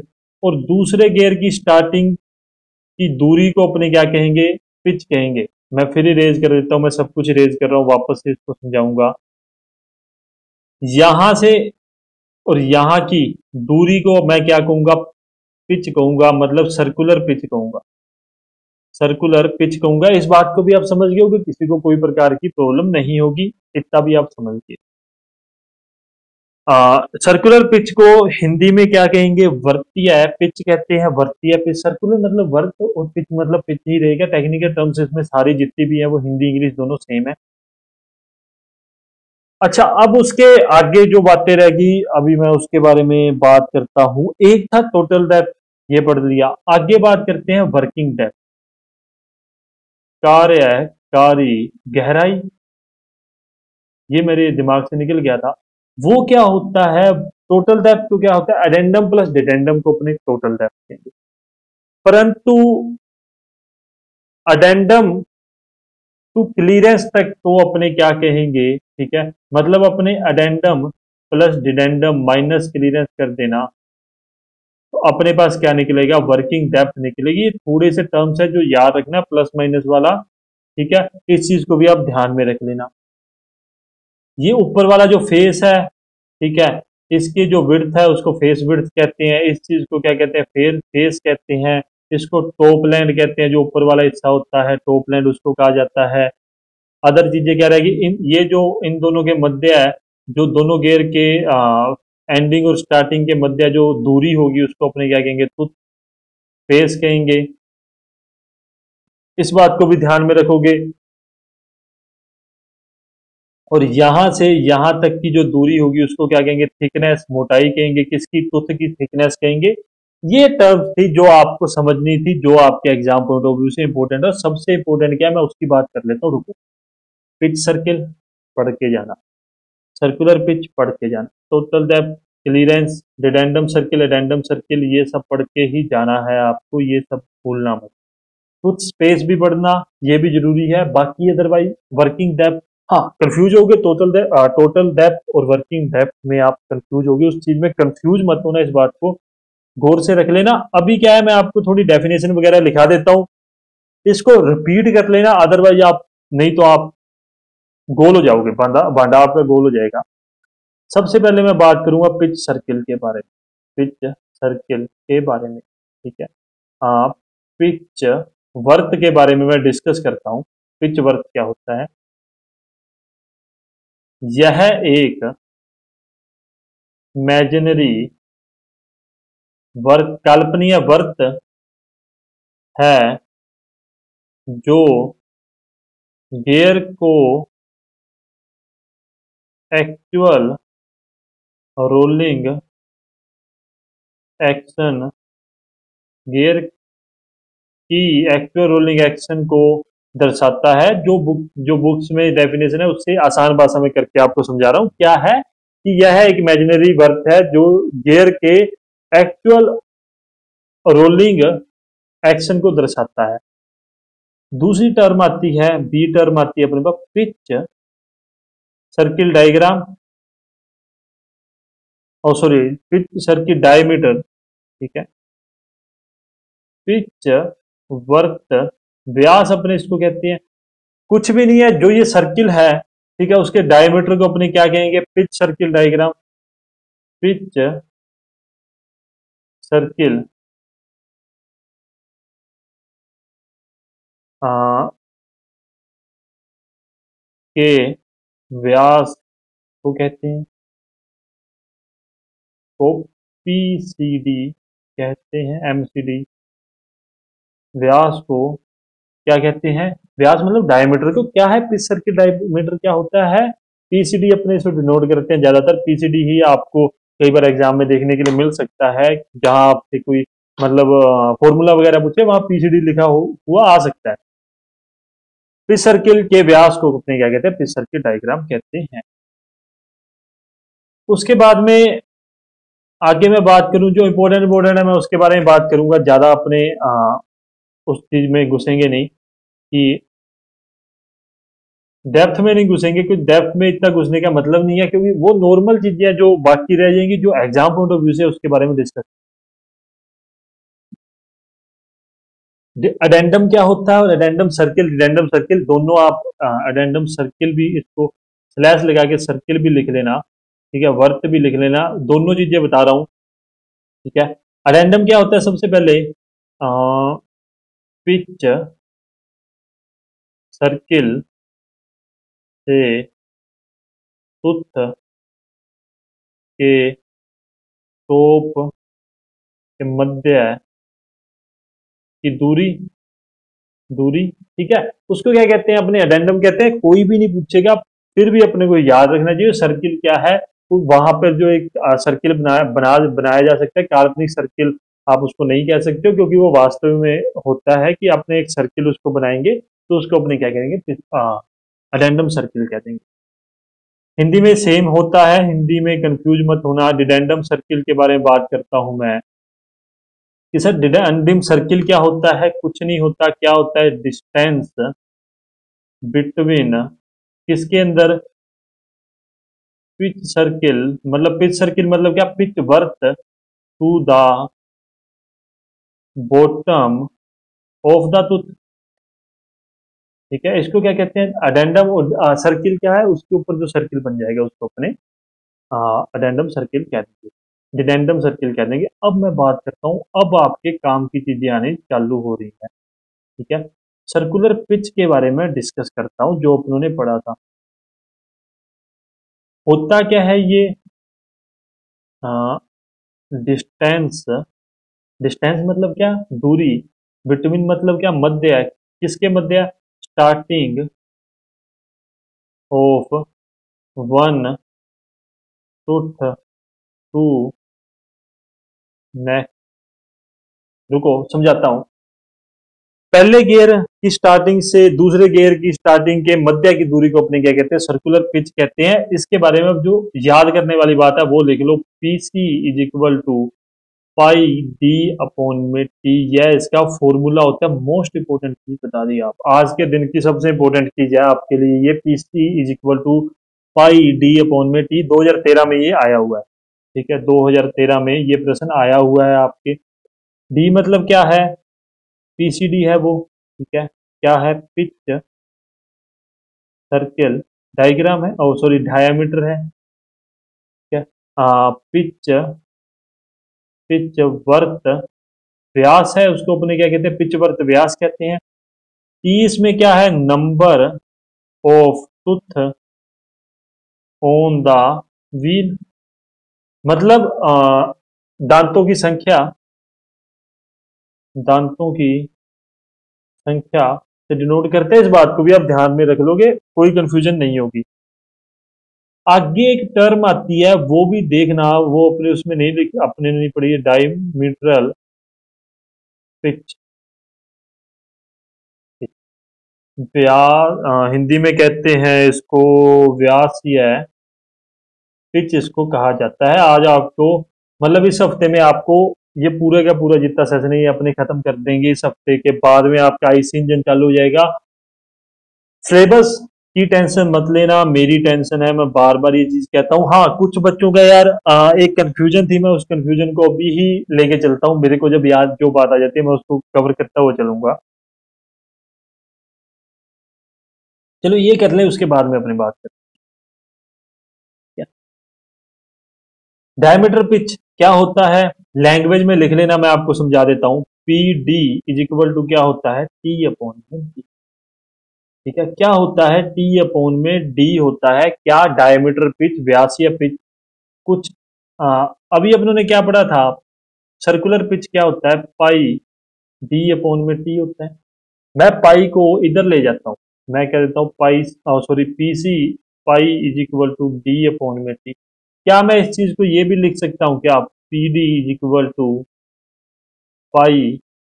और दूसरे गियर की स्टार्टिंग की दूरी को अपने क्या कहेंगे? पिच कहेंगे। मैं फिर इरेज कर देता हूँ, मैं सब कुछ इरेज कर रहा हूँ, वापस से इसको समझाऊंगा। यहां से और यहाँ की दूरी को मैं क्या कहूँगा? पिच कहूँगा, मतलब सर्कुलर पिच कहूँगा, सर्कुलर पिच कहूँगा। इस बात को भी आप समझ गए होंगे, किसी को कोई प्रकार की प्रॉब्लम नहीं होगी, इतना भी आप समझ गए। सर्कुलर पिच को हिंदी में क्या कहेंगे? वर्तीय पिच कहते हैं, वर्तीय पिच। सर्कुलर मतलब वर्त और पिच मतलब पिच ही रहेगा। टेक्निकल टर्म्स इसमें सारी जितनी भी है वो हिंदी इंग्लिश दोनों सेम है। अच्छा, अब उसके आगे जो बातें रहेगी अभी मैं उसके बारे में बात करता हूं। एक था टोटल डेप्थ, ये पढ़ लिया। आगे बात करते हैं वर्किंग डेप्थ, कार्यकारी गहराई। ये मेरे दिमाग से निकल गया था। वो क्या होता है? टोटल डेप्थ तो क्या होता है? एडेंडम प्लस डिडेंडम को अपने टोटल डेप्थ कहेंगे। परंतु एडेंडम टू क्लियरेंस तक तो अपने क्या कहेंगे? ठीक है, मतलब अपने addendum plus dedendum minus clearance कर देना, तो अपने पास क्या निकलेगा? वर्किंग डेप्थ निकलेगी। ये थोड़े से टर्म्स है जो याद रखना, प्लस माइनस वाला, ठीक है, इस चीज को भी आप ध्यान में रख लेना। ये ऊपर वाला जो फेस है, ठीक है, इसकी जो विड्थ है उसको फेस विड्थ कहते हैं, इस चीज को क्या कहते हैं? फेस कहते हैं। इसको टॉप लैंड कहते हैं, जो ऊपर वाला हिस्सा होता है टॉप लैंड, उसको कहा जाता है। अदर चीजें क्या रहेगी? इन दोनों के मध्य है, जो दोनों गेयर के एंडिंग और स्टार्टिंग के मध्य जो दूरी होगी उसको अपने क्या कहेंगे? तो फेस कहेंगे। इस बात को भी ध्यान में रखोगे। और यहां से यहां तक की जो दूरी होगी उसको क्या कहेंगे? थिकनेस, मोटाई कहेंगे। किसकी? टूथ की थिकनेस कहेंगे। ये टर्म थी जो आपको समझनी थी, जो आपके एग्जाम पॉइंट ऑफ व्यू से इंपॉर्टेंट है। सबसे इंपॉर्टेंट क्या है मैं उसकी बात कर लेता हूँ, रुको। पिच सर्किल पढ़ के जाना, सर्कुलर पिच पढ़ के जाना, total depth, clearance, dedendum circle, addendum circle, ये सब पढ़ के ही जाना है आपको, ये सब भूलना मत। कुछ स्पेस भी पढ़ना, ये भी जरूरी है। बाकी अदरवाइज वर्किंग डेप्थ, हाँ कंफ्यूज हो गए टोटल डेप्थ और वर्किंग डेप्थ में आप कंफ्यूज हो गए, उस चीज में कंफ्यूज मत होना, इस बात को गौर से रख लेना। अभी क्या है, मैं आपको थोड़ी डेफिनेशन वगैरह लिखा देता हूँ, इसको रिपीट कर लेना, अदरवाइज आप नहीं तो आप गोल हो जाओगे, बांडा आपका गोल हो जाएगा। सबसे पहले मैं बात करूंगा पिच सर्किल के बारे में, पिच सर्किल के बारे में, ठीक है। पिच वर्थ के बारे में मैं डिस्कस करता हूँ। पिच वर्थ क्या होता है? यह एक इमेजिनरी वर्थ, काल्पनीय वर्थ है जो गियर को एक्चुअल रोलिंग एक्शन, गियर की एक्चुअल रोलिंग एक्शन को दर्शाता है। जो बुक्स में डेफिनेशन है उससे आसान भाषा में करके आपको समझा रहा हूँ। क्या है कि यह एक इमेजिनरी वर्थ है जो गियर के एक्चुअल रोलिंग एक्शन को दर्शाता है। दूसरी टर्म आती है, बी टर्म आती है अपने पास, पिच सर्किल डायग्राम और सॉरी पिच सर्किल डायमीटर, ठीक है। पिच वर्थ व्यास अपने इसको कहते हैं। कुछ भी नहीं है, जो ये सर्किल है, ठीक है, उसके डायमीटर को अपने क्या कहेंगे? Pitch circle diagram, pitch circle के व्यास को कहते हैं, को PCD कहते हैं एमसीडी। व्यास को क्या कहते हैं? व्यास मतलब डायमीटर को क्या है? पिक्चर की डायमीटर क्या होता है? पीसीडी अपने इसमें डिनोट करते हैं। ज्यादातर पीसीडी ही आपको कई बार एग्जाम में देखने के लिए मिल सकता है, जहां आपसे कोई मतलब फॉर्मूला वगैरह पूछे, वहां पीसीडी लिखा हुआ आ सकता है। पिच सर्किल के व्यास को अपने क्या कहते हैं? पिच सर्किल डायग्राम कहते हैं। उसके बाद में आगे मैं बात करूं जो इंपॉर्टेंट है, मैं उसके बारे में बात करूंगा। ज्यादा अपने उस चीज में घुसेंगे नहीं कि डेप्थ में नहीं घुसेंगे, क्योंकि डेप्थ में इतना घुसने का मतलब नहीं है, क्योंकि वो नॉर्मल चीजें जो बाकी रह जाएंगी जो एग्जाम पॉइंट ऑफ व्यू से उसके बारे में डिस्कस। एडेंडम क्या होता है और एडेंडम सर्किल दोनों आप एडेंडम सर्किल भी इसको स्लैश लगा के सर्किल भी लिख लेना, ठीक है, वर्त भी लिख लेना, दोनों चीजें बता रहा हूँ, ठीक है। एडेंडम क्या होता है? सबसे पहले पिच सर्किल से तुथ के टोप के मध्य की दूरी, ठीक है, उसको क्या कहते हैं? अपने एडेंडम कहते हैं। कोई भी नहीं पूछेगा, फिर भी अपने को याद रखना चाहिए सर्किल क्या है। तो वहां पर जो एक सर्किल बनाया जा सकता है, काल्पनिक सर्किल आप उसको नहीं कह सकते हो, क्योंकि वो वास्तव में होता है कि आपने एक सर्किल उसको बनाएंगे तो उसको अपने क्या कहेंगे? एडेंडम सर्किल कह देंगे। हिंदी में सेम होता है, हिंदी में कंफ्यूज मत होना। डिडेंडम सर्किल के बारे में बात करता हूं मैं कि सर डिडेंडम सर्किल क्या होता है? कुछ नहीं होता। क्या होता है? डिस्टेंस बिटवीन, किसके अंदर? पिच सर्किल मतलब क्या? Pitch worth to the bottom of the tooth, ठीक है, इसको क्या कहते हैं? एडेंडम। और सर्किल क्या है? उसके ऊपर जो सर्किल बन जाएगा उसको अपने एडेंडम सर्किल कह देंगे, डिडेंडम सर्किल कह देंगे। अब मैं बात करता हूँ, अब आपके काम की चीजें आने चालू हो रही है, ठीक है। सर्कुलर पिच के बारे में डिस्कस करता हूँ जो उन्होंने पढ़ा था। होता क्या है ये? डिस्टेंस मतलब क्या? दूरी, बिटवीन मतलब क्या? मध्य है, किसके मध्य? Starting of one tooth to next. रुको, समझाता हूं। पहले गियर की स्टार्टिंग से दूसरे गियर की स्टार्टिंग के मध्य की दूरी को अपने क्या कहते हैं? सर्कुलर पिच कहते हैं। इसके बारे में अब जो याद करने वाली बात है वो लिख लो, PC is equal to pi D upon में टी। यह इसका फॉर्मूला होता है। मोस्ट इंपोर्टेंट चीज बता दी आप, आज के दिन की सबसे इंपोर्टेंट चीज है आपके लिए ये, PC is equal to pi D upon में टी। 2013 में ये आया हुआ है, ठीक है, 2013 में ये प्रश्न आया हुआ है आपके। डी मतलब क्या है? पीसीडी है वो, ठीक है। क्या है? पिच सर्किल डायग्राम है, और सॉरी डायमीटर है, ठीक है। पिच वर्त व्यास है, उसको अपने क्या कहते हैं? पिच वर्त व्यास कहते हैं। इसमें क्या है? Number of tooth on the wheel मतलब दांतों की संख्या से डिनोट करते हैं। इस बात को भी आप ध्यान में रख लोगे, कोई कंफ्यूजन नहीं होगी। आगे एक टर्म आती है वो भी देखना, वो अपने उसमें नहीं, अपने नहीं पढ़ी है, डायमीट्रल पिच। व्यास हिंदी में कहते हैं इसको, व्यास ही है, पिच इसको कहा जाता है। आज आपको मतलब इस हफ्ते में आपको ये पूरे का पूरा जितना सेशन है ये अपने खत्म कर देंगे। इस हफ्ते के बाद में आपका आईसी इंजन चालू हो जाएगा। सिलेबस की टेंशन मत लेना, मेरी टेंशन है, मैं बार बार ये चीज कहता हूँ। हाँ, कुछ बच्चों का यार एक कन्फ्यूजन थी, मैं उस कन्फ्यूजन को अभी ही लेके चलता हूँ। मेरे को जब याद जो बात आ जाती है मैं उसको कवर करता हुआ चलूंगा। चलो ये कर लें, उसके बाद में अपनी बात करते हैं। डायमीटर पिच क्या होता है? लैंग्वेज में लिख लेना, मैं आपको समझा देता हूँ। P D is equal to क्या होता है? टी अपॉन में डी, ठीक है। क्या होता है? टी अपॉन में डी होता है। क्या? डायमीटर पिच, व्यास या पिच। कुछ अभी अपनों ने क्या पढ़ा था? सर्कुलर पिच क्या होता है, पाई d अपॉन में t होता है। मैं पाई को इधर ले जाता हूँ, मैं कह देता हूँ P C pi is equal to d upon में t। क्या मैं इस चीज को ये भी लिख सकता हूँ क्या, P D is equal to pi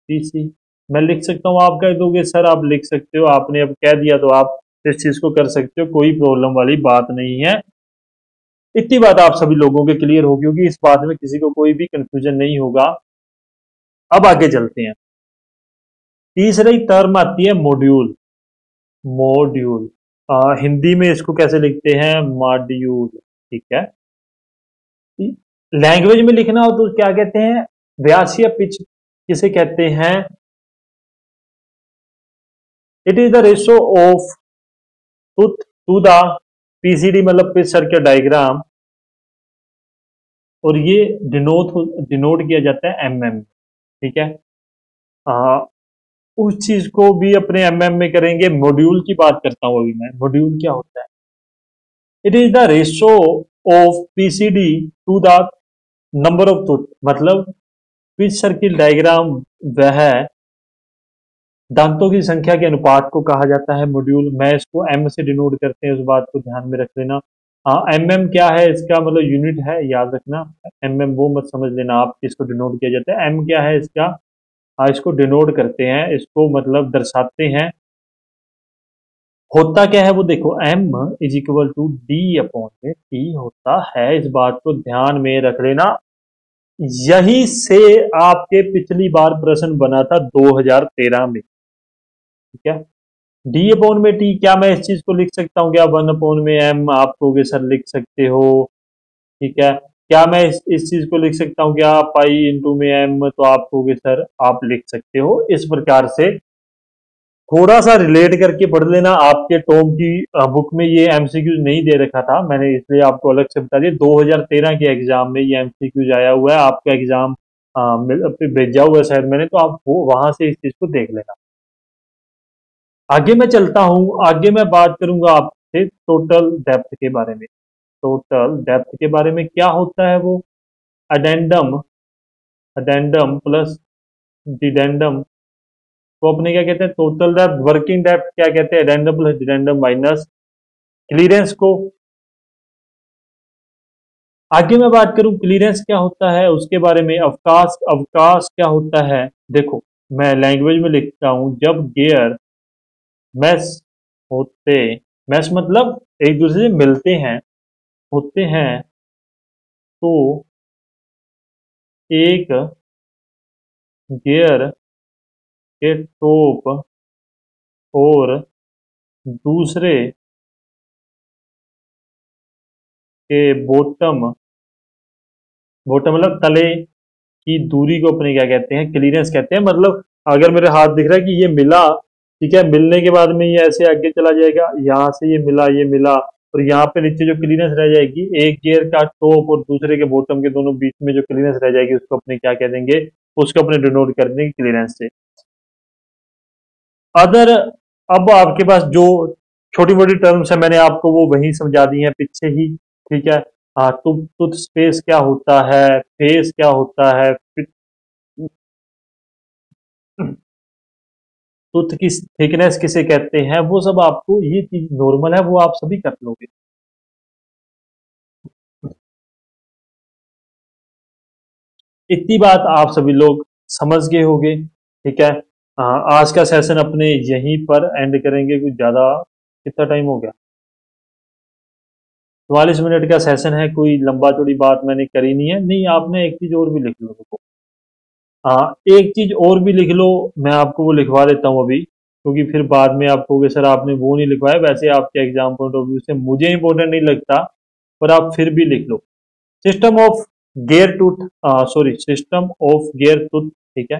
P C, मैं लिख सकता हूँ। आप कह दोगे सर आप लिख सकते हो, आपने अब कह दिया तो आप इस चीज को कर सकते हो, कोई प्रॉब्लम वाली बात नहीं है। इतनी बात आप सभी लोगों के क्लियर होगी, क्योंकि इस बात में किसी को कोई भी कंफ्यूजन नहीं होगा। अब आगे चलते हैं, तीसरी टर्म आती है मॉड्यूल। मॉड्यूल हिंदी में इसको कैसे लिखते हैं, मॉड्यूल, ठीक है। लैंग्वेज में लिखना हो तो क्या कहते हैं, व्यासीय पिच किसे कहते हैं, it is the ratio of to the PCD, मतलब पिच सर्किट डायग्राम, और ये डिनोट किया जाता है एमएम, ठीक है। उस चीज को भी अपने एमएम में करेंगे। मॉड्यूल की बात करता हूं अभी मैं, मॉड्यूल क्या होता है, it is the ratio of PCD to the number of tooth, मतलब पिच सर्किट डायग्राम वह दांतों की संख्या के अनुपात को कहा जाता है मॉड्यूल। मैं इसको एम से डिनोट करते हैं, उस बात को ध्यान में रख लेना। एमएम क्या है, इसका मतलब यूनिट है, याद रखना। एमएम वो मत समझ लेना आप, इसको डिनोट किया जाता है। एम क्या है इसका, इसको डिनोट करते हैं, इसको मतलब दर्शाते हैं। होता क्या है वो देखो, M is equal to D upon T होता है, इस बात को ध्यान में रख लेना। यही से आपके पिछली बार प्रश्न बना था 2013 में, ठीक है। d अपॉन में t, क्या मैं इस चीज को लिख सकता हूँ क्या, 1 अपॉन में m, आप लोग सर लिख सकते हो, ठीक है। क्या मैं इस चीज को लिख सकता हूँ क्या, पाई इंटू में m, तो आप लोग सर आप लिख सकते हो। इस प्रकार से थोड़ा सा रिलेट करके पढ़ लेना। आपके टॉम की बुक में ये एमसीक्यूज नहीं दे रखा था मैंने, इसलिए आपको अलग से बता दिया। 2013 के एग्जाम में ये एमसीक्यूज आया हुआ है, आपका एग्जाम भेजा हुआ है शायद मैंने, तो आप वहां से इस चीज को देख लेना। आगे मैं चलता हूं, आगे मैं बात करूंगा आपसे टोटल डेप्थ के बारे में। टोटल डेप्थ के बारे में क्या होता है वो, एडेंडम, एडेंडम प्लस डिडेंडम को अपने क्या कहते हैं, टोटल डेप्थ। वर्किंग डेप्थ क्या कहते हैं, addendum plus dedendum minus clearance को। आगे मैं बात करूं क्लीयरेंस क्या होता है उसके बारे में। अवकाश, अवकाश क्या होता है देखो, मैं लैंग्वेज में लिखता हूं, जब गियर मैस होते, मैस मतलब एक दूसरे से मिलते हैं, होते हैं तो एक गियर के टॉप और दूसरे के बॉटम, बॉटम मतलब तले की दूरी को अपने क्या कहते हैं, क्लीयरेंस कहते हैं। मतलब अगर मेरे हाथ दिख रहा है कि ये मिला, ठीक है, मिलने के बाद में ये ऐसे आगे चला जाएगा, यहाँ से ये मिला, ये मिला, और यहाँ पे नीचे जो क्लीयरेंस रह जाएगी, एक गियर का टॉप और दूसरे के बॉटम के दोनों बीच में जो क्लीयरेंस रह जाएगी उसको अपने क्या कह देंगे, उसको अपने डिनोट कर देंगे क्लीयरेंस से। अदर अब आपके पास जो छोटी मोटी टर्म्स है मैंने आपको वो वही समझा दी है पीछे ही, ठीक है। टूथ स्पेस क्या होता है, फेस क्या होता है, टूथ की थिकनेस किसे कहते हैं, वो सब आपको, ये चीज नॉर्मल है, वो आप सभी कर लोगे। इतनी बात आप सभी लोग समझ गए होंगे, ठीक है। आज का सेशन अपने यहीं पर एंड करेंगे, कुछ ज्यादा, कितना टाइम हो गया, 44 मिनट का सेशन है, कोई लंबा चौड़ी बात मैंने करी नहीं है। नहीं, आपने एक चीज और भी लिख लो तो। एक चीज और भी लिख लो, मैं आपको वो लिखवा देता हूं अभी, क्योंकि फिर बाद में आप कहोगे सर आपने वो नहीं लिखवाया। वैसे आपके एग्जाम पॉइंट ऑफ व्यू से मुझे इंपॉर्टेंट नहीं लगता, पर आप फिर भी लिख लो। System of gear tooth, system of gear tooth, ठीक है।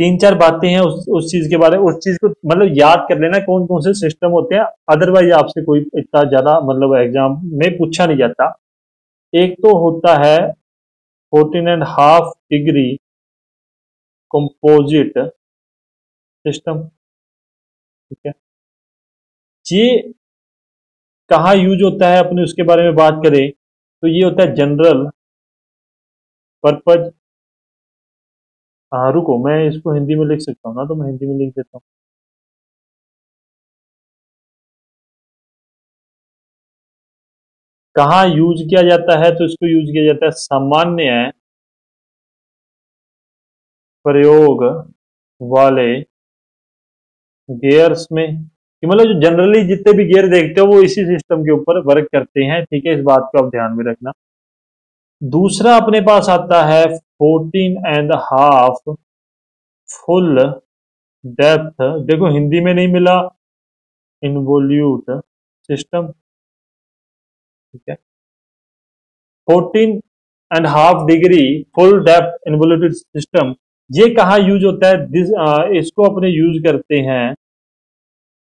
3-4 बातें हैं उस चीज के बारे में, उस चीज को मतलब याद कर लेना कौन कौन से सिस्टम होते हैं, अदरवाइज आपसे कोई इतना ज्यादा मतलब एग्जाम में पूछा नहीं जाता। एक तो होता है 14.5 डिग्री कंपोजिट सिस्टम, ठीक है। ये कहाँ यूज होता है, अपने उसके बारे में बात करें तो ये होता है जनरल पर्पज हाँ रुको, मैं इसको हिंदी में लिख सकता हूँ ना, तो मैं हिंदी में लिख देता हूँ। कहाँ यूज किया जाता है, तो इसको यूज किया जाता है सामान्य प्रयोग वाले गियर्स में, कि मतलब जो जनरली जितने भी गियर देखते हो वो इसी सिस्टम के ऊपर वर्क करते हैं, ठीक है, इस बात को आप ध्यान में रखना। दूसरा अपने पास आता है 14.5 फुल डेप्थ, देखो हिंदी में नहीं मिला, इनवोल्यूट सिस्टम, ठीक है, 14.5 degree full depth involute system. ये कहाँ यूज होता है, इसको अपने यूज करते हैं,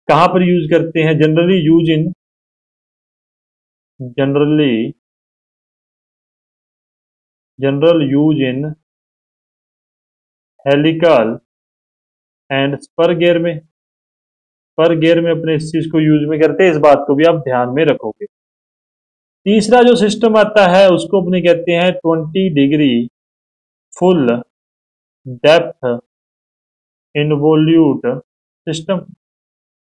कहाँ पर यूज करते हैं, general use in helical and spur gear में अपने इस चीज को यूज में करते हैं, इस बात को भी आप ध्यान में रखोगे। तीसरा जो सिस्टम आता है उसको अपने कहते हैं 20 degree full depth involute system,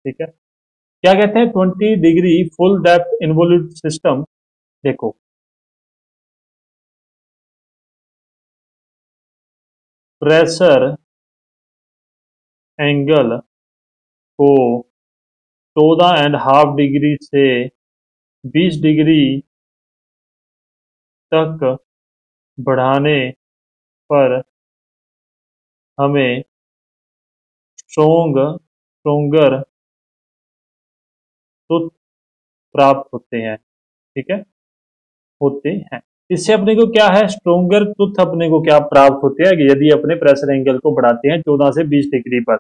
ठीक है, क्या कहते हैं, 20 degree full depth involute system. देखो प्रेशर एंगल को 14.5 डिग्री से 20 डिग्री तक बढ़ाने पर हमें स्ट्रोंगर टूथ प्राप्त होते हैं, ठीक है, होते हैं। इससे अपने को क्या है, स्ट्रोंगर टूथ अपने को क्या प्राप्त होते हैं, यदि अपने प्रेशर एंगल को बढ़ाते हैं 14 से 20 डिग्री पर।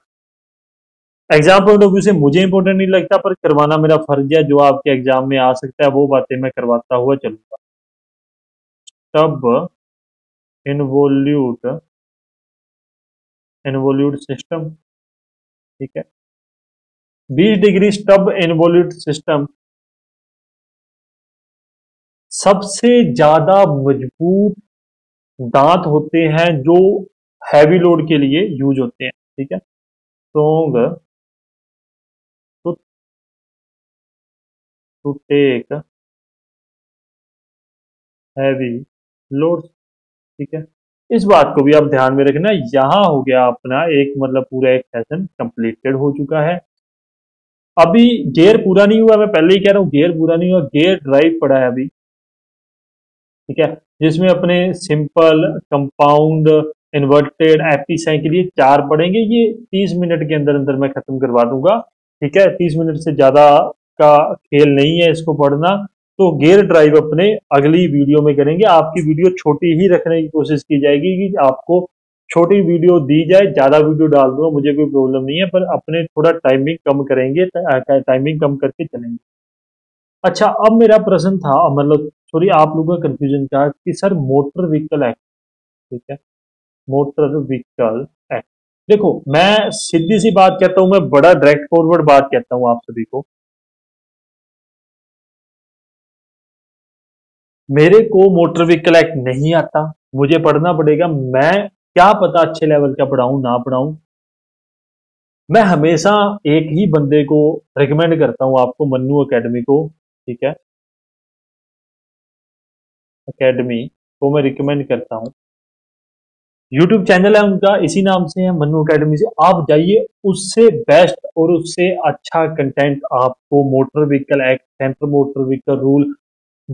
एग्जाम पॉइंट ऑफ व्यू से मुझे इंपॉर्टेंट नहीं लगता, पर करवाना मेरा फर्ज है, जो आपके एग्जाम में आ सकता है वो बातें मैं करवाता हुआ चलूंगा। तब इनवोल्यूट सिस्टम, ठीक है, 20 डिग्री स्टब इनवोल्यूट सिस्टम सबसे ज्यादा मजबूत दांत होते हैं जो हैवी लोड के लिए यूज होते हैं, ठीक है, strong to take heavy load, ठीक है, इस बात को भी आप ध्यान में रखना। यहाँ हो गया अपना एक मतलब पूरा एक सेशन कंप्लीटेड हो चुका है। अभी गियर पूरा नहीं हुआ, मैं पहले ही कह रहा हूँ, गियर पूरा नहीं हुआ, गियर ड्राइव पड़ा है अभी, ठीक है, जिसमें अपने सिंपल, कंपाउंड, इन्वर्टेड, एपिसाइकल ये 4 पढ़ेंगे। ये 30 मिनट के अंदर अंदर मैं खत्म करवा दूंगा, ठीक है, 30 मिनट से ज्यादा का खेल नहीं है इसको पढ़ना। तो गियर ड्राइव अपने अगली वीडियो में करेंगे, आपकी वीडियो छोटी ही रखने की कोशिश की जाएगी कि आपको छोटी वीडियो दी जाए, ज्यादा वीडियो डाल दूंगा, मुझे कोई प्रॉब्लम नहीं है, पर अपने थोड़ा टाइमिंग कम करेंगे, टाइमिंग कम करके चलेंगे। अच्छा, अब मेरा प्रश्न था, मतलब सॉरी आप लोगों का कंफ्यूजन था कि सर मोटर व्हीकल एक्ट, ठीक है, मोटर व्हीकल एक्ट। देखो मैं सीधी सी बात कहता हूं, मैं बड़ा डायरेक्ट फॉरवर्ड बात कहता हूं आप सभी को, मेरे को मोटर व्हीकल एक्ट नहीं आता, मुझे पढ़ना पड़ेगा। मैं क्या पता अच्छे लेवल का पढ़ाऊं ना पढ़ाऊं, मैं हमेशा एक ही बंदे को रिकमेंड करता हूं आपको, मन्नू एकेडमी को, ठीक है, एकेडमी को मैं रिकमेंड करता हूं। यूट्यूब चैनल है उनका, इसी नाम से है, मन्नू एकेडमी से आप जाइए, उससे बेस्ट और उससे अच्छा कंटेंट आपको motor vehicle act, central motor vehicle rule,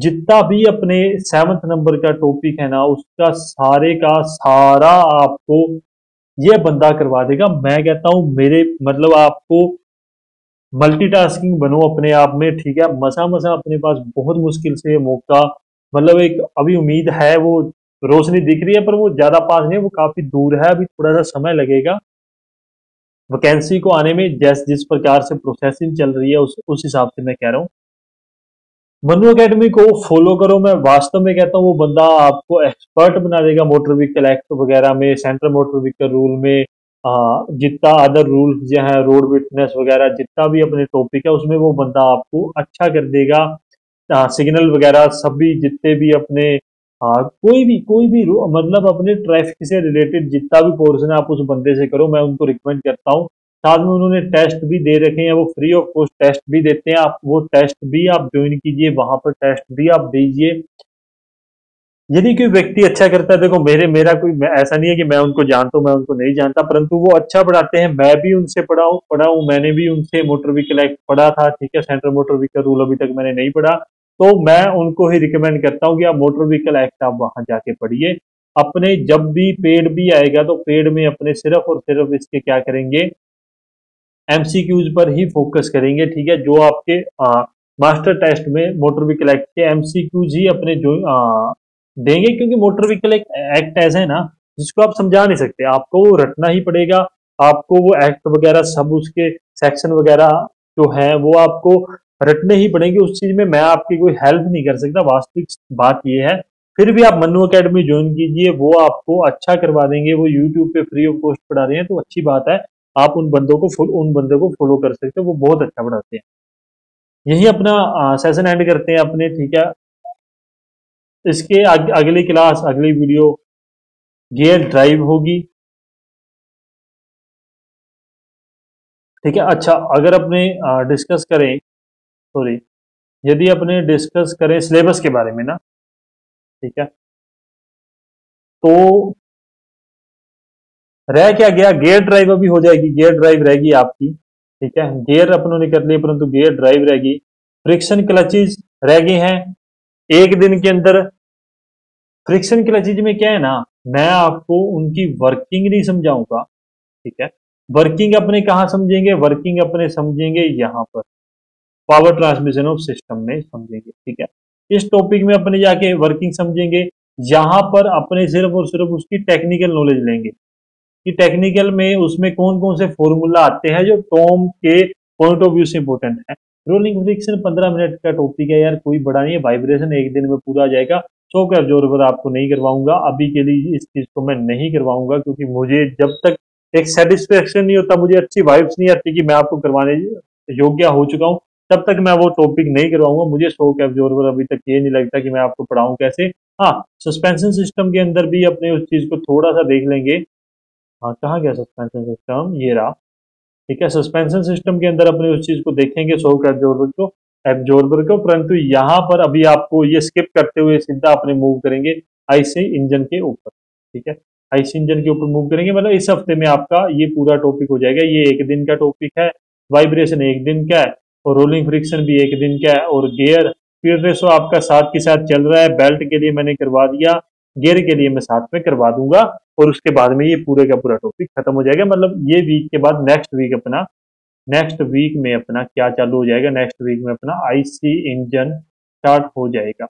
जितना भी अपने 7 नंबर का टॉपिक है ना, उसका सारे का सारा आपको यह बंदा करवा देगा। मैं कहता हूं मेरे मतलब आपको मल्टीटास्किंग बनो अपने आप में, ठीक है, मसा अपने पास बहुत मुश्किल से ये मौका, मतलब एक अभी उम्मीद है, वो रोशनी दिख रही है, पर वो ज्यादा पास नहीं, वो काफी दूर है, अभी थोड़ा सा समय लगेगा वैकेंसी को आने में। जिस प्रकार से प्रोसेसिंग चल रही है उस हिसाब से मैं कह रहा हूँ, मनु एकेडमी को फॉलो करो। मैं वास्तव में कहता हूँ वो बंदा आपको एक्सपर्ट बना देगा मोटर व्हीकल एक्ट वगैरह में, सेंट्रल मोटर व्हीकल रूल में, जितना अदर रूल जो है, रोड विटनेस वगैरह, जितना भी अपने टॉपिक है उसमें वो बंदा आपको अच्छा कर देगा। सिग्नल वगैरह सभी जितने भी अपने हाँ कोई भी मतलब अपने ट्रैफिक से रिलेटेड जितना भी पोर्शन है आप उस बंदे से करो, मैं उनको रिकमेंड करता हूँ। साथ में उन्होंने टेस्ट भी दे रखे हैं, वो फ्री ऑफ कॉस्ट टेस्ट भी देते हैं, आप वो टेस्ट भी आप ज्वाइन कीजिए, वहां पर टेस्ट भी आप दीजिए। यदि कोई व्यक्ति अच्छा करता है, देखो मेरा कोई ऐसा नहीं है कि मैं उनको जानता हूँ मैं उनको नहीं जानता, परंतु वो अच्छा पढ़ाते हैं, मैं भी उनसे पढ़ा हूँ, मैंने भी उनसे मोटर व्हीकल एक्ट पढ़ा था, ठीक है, सेंट्रल मोटर व्हीकल रूल अभी तक मैंने नहीं पढ़ा, तो मैं उनको ही रिकमेंड करता हूँ कि आप मोटर व्हीकल एक्ट आप वहां जाके पढ़िए। अपने जब भी पेड भी आएगा तो पेड में अपने सिर्फ और सिर्फ इसके क्या करेंगे, एमसीक्यूज पर ही फोकस करेंगे, ठीक है। जो आपके मास्टर टेस्ट में मोटर व्हीकल एक्ट के एमसीक्यूज ही अपने जो देंगे, क्योंकि मोटर व्हीकल एक्ट ऐसा है ना जिसको आप समझा नहीं सकते, आपको वो रटना ही पड़ेगा, आपको वो एक्ट वगैरह सब उसके सेक्शन वगैरह जो है वो आपको रटने ही पड़ेंगे। उस चीज में मैं आपकी कोई हेल्प नहीं कर सकता, वास्तविक बात ये है। फिर भी आप मनु अकेडमी ज्वाइन कीजिए, वो आपको अच्छा करवा देंगे, वो यूट्यूब पे फ्री ऑफ कॉस्ट पढ़ा रहे हैं, तो अच्छी बात है, आप उन बंदों को फॉलो कर सकते हो, वो बहुत अच्छा पढ़ाते हैं। यही अपना सेशन एंड करते हैं अपने, ठीक है। इसके अगली क्लास, अगली वीडियो गियर ड्राइव होगी, ठीक है। अच्छा, अगर अपने यदि अपने डिस्कस करें सिलेबस के बारे में ना, ठीक है, तो रह क्या गया, गियर ड्राइव अभी हो जाएगी, गियर ड्राइव रहेगी आपकी, ठीक है। गियर अपनों ने कर लिए, परंतु गियर ड्राइव रहेगी। फ्रिक्शन क्लचेज रह गए हैं एक दिन के अंदर। फ्रिक्शन क्लचेज में क्या है ना, मैं आपको उनकी वर्किंग नहीं समझाऊंगा, ठीक है। वर्किंग अपने कहाँ समझेंगे, वर्किंग अपने समझेंगे यहाँ पर पावर ट्रांसमिशन ऑफ सिस्टम में समझेंगे, ठीक है। इस टॉपिक में अपने जाके वर्किंग समझेंगे, यहाँ पर अपने सिर्फ और सिर्फ उसकी टेक्निकल नॉलेज लेंगे कि टेक्निकल में उसमें कौन कौन से फॉर्मूला आते हैं जो टॉम के पॉइंट ऑफ व्यू से इंपॉर्टेंट है। रोलिंग फ्रिक्शन 15 मिनट का टॉपिक है यार, कोई बड़ा नहीं है। वाइब्रेशन एक दिन में पूरा आ जाएगा। शॉक एब्जॉर्बर आपको नहीं करवाऊंगा, अभी के लिए इस चीज को मैं नहीं करवाऊंगा, क्योंकि मुझे जब तक एक सेटिस्फेक्शन नहीं होता, मुझे अच्छी वाइब्स नहीं आती कि मैं आपको करवाने योग्य हो चुका हूँ, तब तक मैं वो टॉपिक नहीं करवाऊंगा। मुझे शॉक एब्जॉर्बर अभी तक ये नहीं लगता कि मैं आपको पढ़ाऊँ कैसे। हाँ, सस्पेंशन सिस्टम के अंदर भी अपने उस चीज को थोड़ा सा देख लेंगे। हाँ, कहाँ गया सस्पेंशन सिस्टम, ये रहा, ठीक है। सस्पेंशन सिस्टम के अंदर अपने उस चीज को देखेंगे, शॉक एब्जॉर्बर को, परंतु यहाँ पर अभी आपको ये स्किप करते हुए सीधा अपने मूव करेंगे आईसी इंजन के ऊपर, ठीक है। आईसी इंजन के ऊपर मूव करेंगे, मतलब इस हफ्ते में आपका ये पूरा टॉपिक हो जाएगा। ये एक दिन का टॉपिक है, वाइब्रेशन एक दिन का है, और रोलिंग फ्रिक्शन भी एक दिन का है, और गियर फिर रेसो आपका साथ के साथ चल रहा है। बेल्ट के लिए मैंने करवा दिया, गियर के लिए मैं साथ में करवा दूंगा, और उसके बाद में ये पूरे का पूरा टॉपिक खत्म हो जाएगा। मतलब ये वीक के बाद नेक्स्ट वीक में अपना क्या चालू हो जाएगा, नेक्स्ट वीक में अपना आईसी इंजन स्टार्ट हो जाएगा।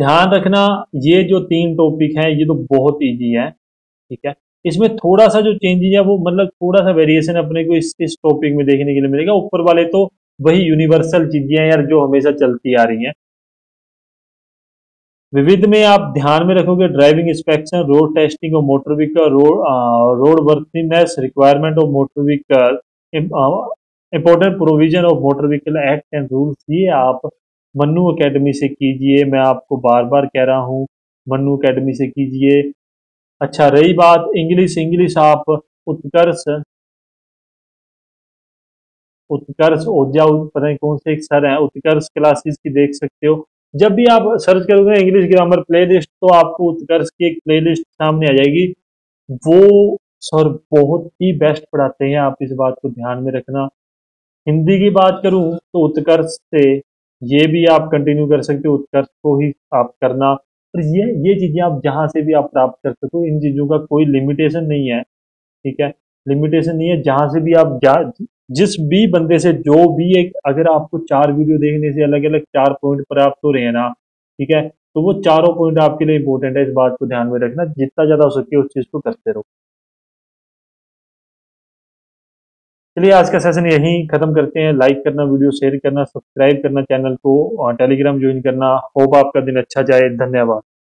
ध्यान रखना, ये जो 3 टॉपिक हैं ये तो बहुत ईजी है, ठीक है। इसमें थोड़ा सा जो चेंजेज है वो मतलब थोड़ा सा वेरिएशन अपने को इस टॉपिक में देखने के लिए मिलेगा। ऊपर वाले तो वही यूनिवर्सल चीजें हैं यार जो हमेशा चलती आ रही है। विविध में आप ध्यान में रखोगे ड्राइविंग इंस्पेक्शन, रोड टेस्टिंग और motor vehicle, roadworthiness requirement of motor vehicle, important provision of motor vehicle act and rules, ये आप मनु अकेडमी से कीजिए। मैं आपको बार बार कह रहा हूँ, मनु अकेडमी से कीजिए। अच्छा, रही बात इंग्लिश आप उत्कर्ष ओझा, पता नहीं कौन से एक सर हैं, उत्कर्ष क्लासेस की देख सकते हो। जब भी आप सर्च करोगे इंग्लिश ग्रामर प्लेलिस्ट तो आपको उत्कर्ष की एक प्लेलिस्ट सामने आ जाएगी। वो सर बहुत ही बेस्ट पढ़ाते हैं, आप इस बात को ध्यान में रखना। हिंदी की बात करूं तो उत्कर्ष से ये भी आप कंटिन्यू कर सकते हो, उत्कर्ष को ही आप करना। और ये चीजें आप जहां से भी आप प्राप्त कर सकते हो, इन चीजों का कोई लिमिटेशन नहीं है, ठीक है, लिमिटेशन नहीं है। जहां से भी आप जिस भी बंदे से जो भी एक, अगर आपको 4 वीडियो देखने से अलग अलग 4 पॉइंट प्राप्त हो रहे हैं ना, ठीक है, तो वो चारों पॉइंट आपके लिए इंपॉर्टेंट है। इस बात को ध्यान में रखना, जितना ज्यादा हो सके उस चीज को करते रहो। चलिए, आज का सेशन यहीं खत्म करते हैं। लाइक करना, वीडियो शेयर करना, सब्सक्राइब करना चैनल को, टेलीग्राम ज्वाइन करना। होप आपका दिन अच्छा जाए। धन्यवाद।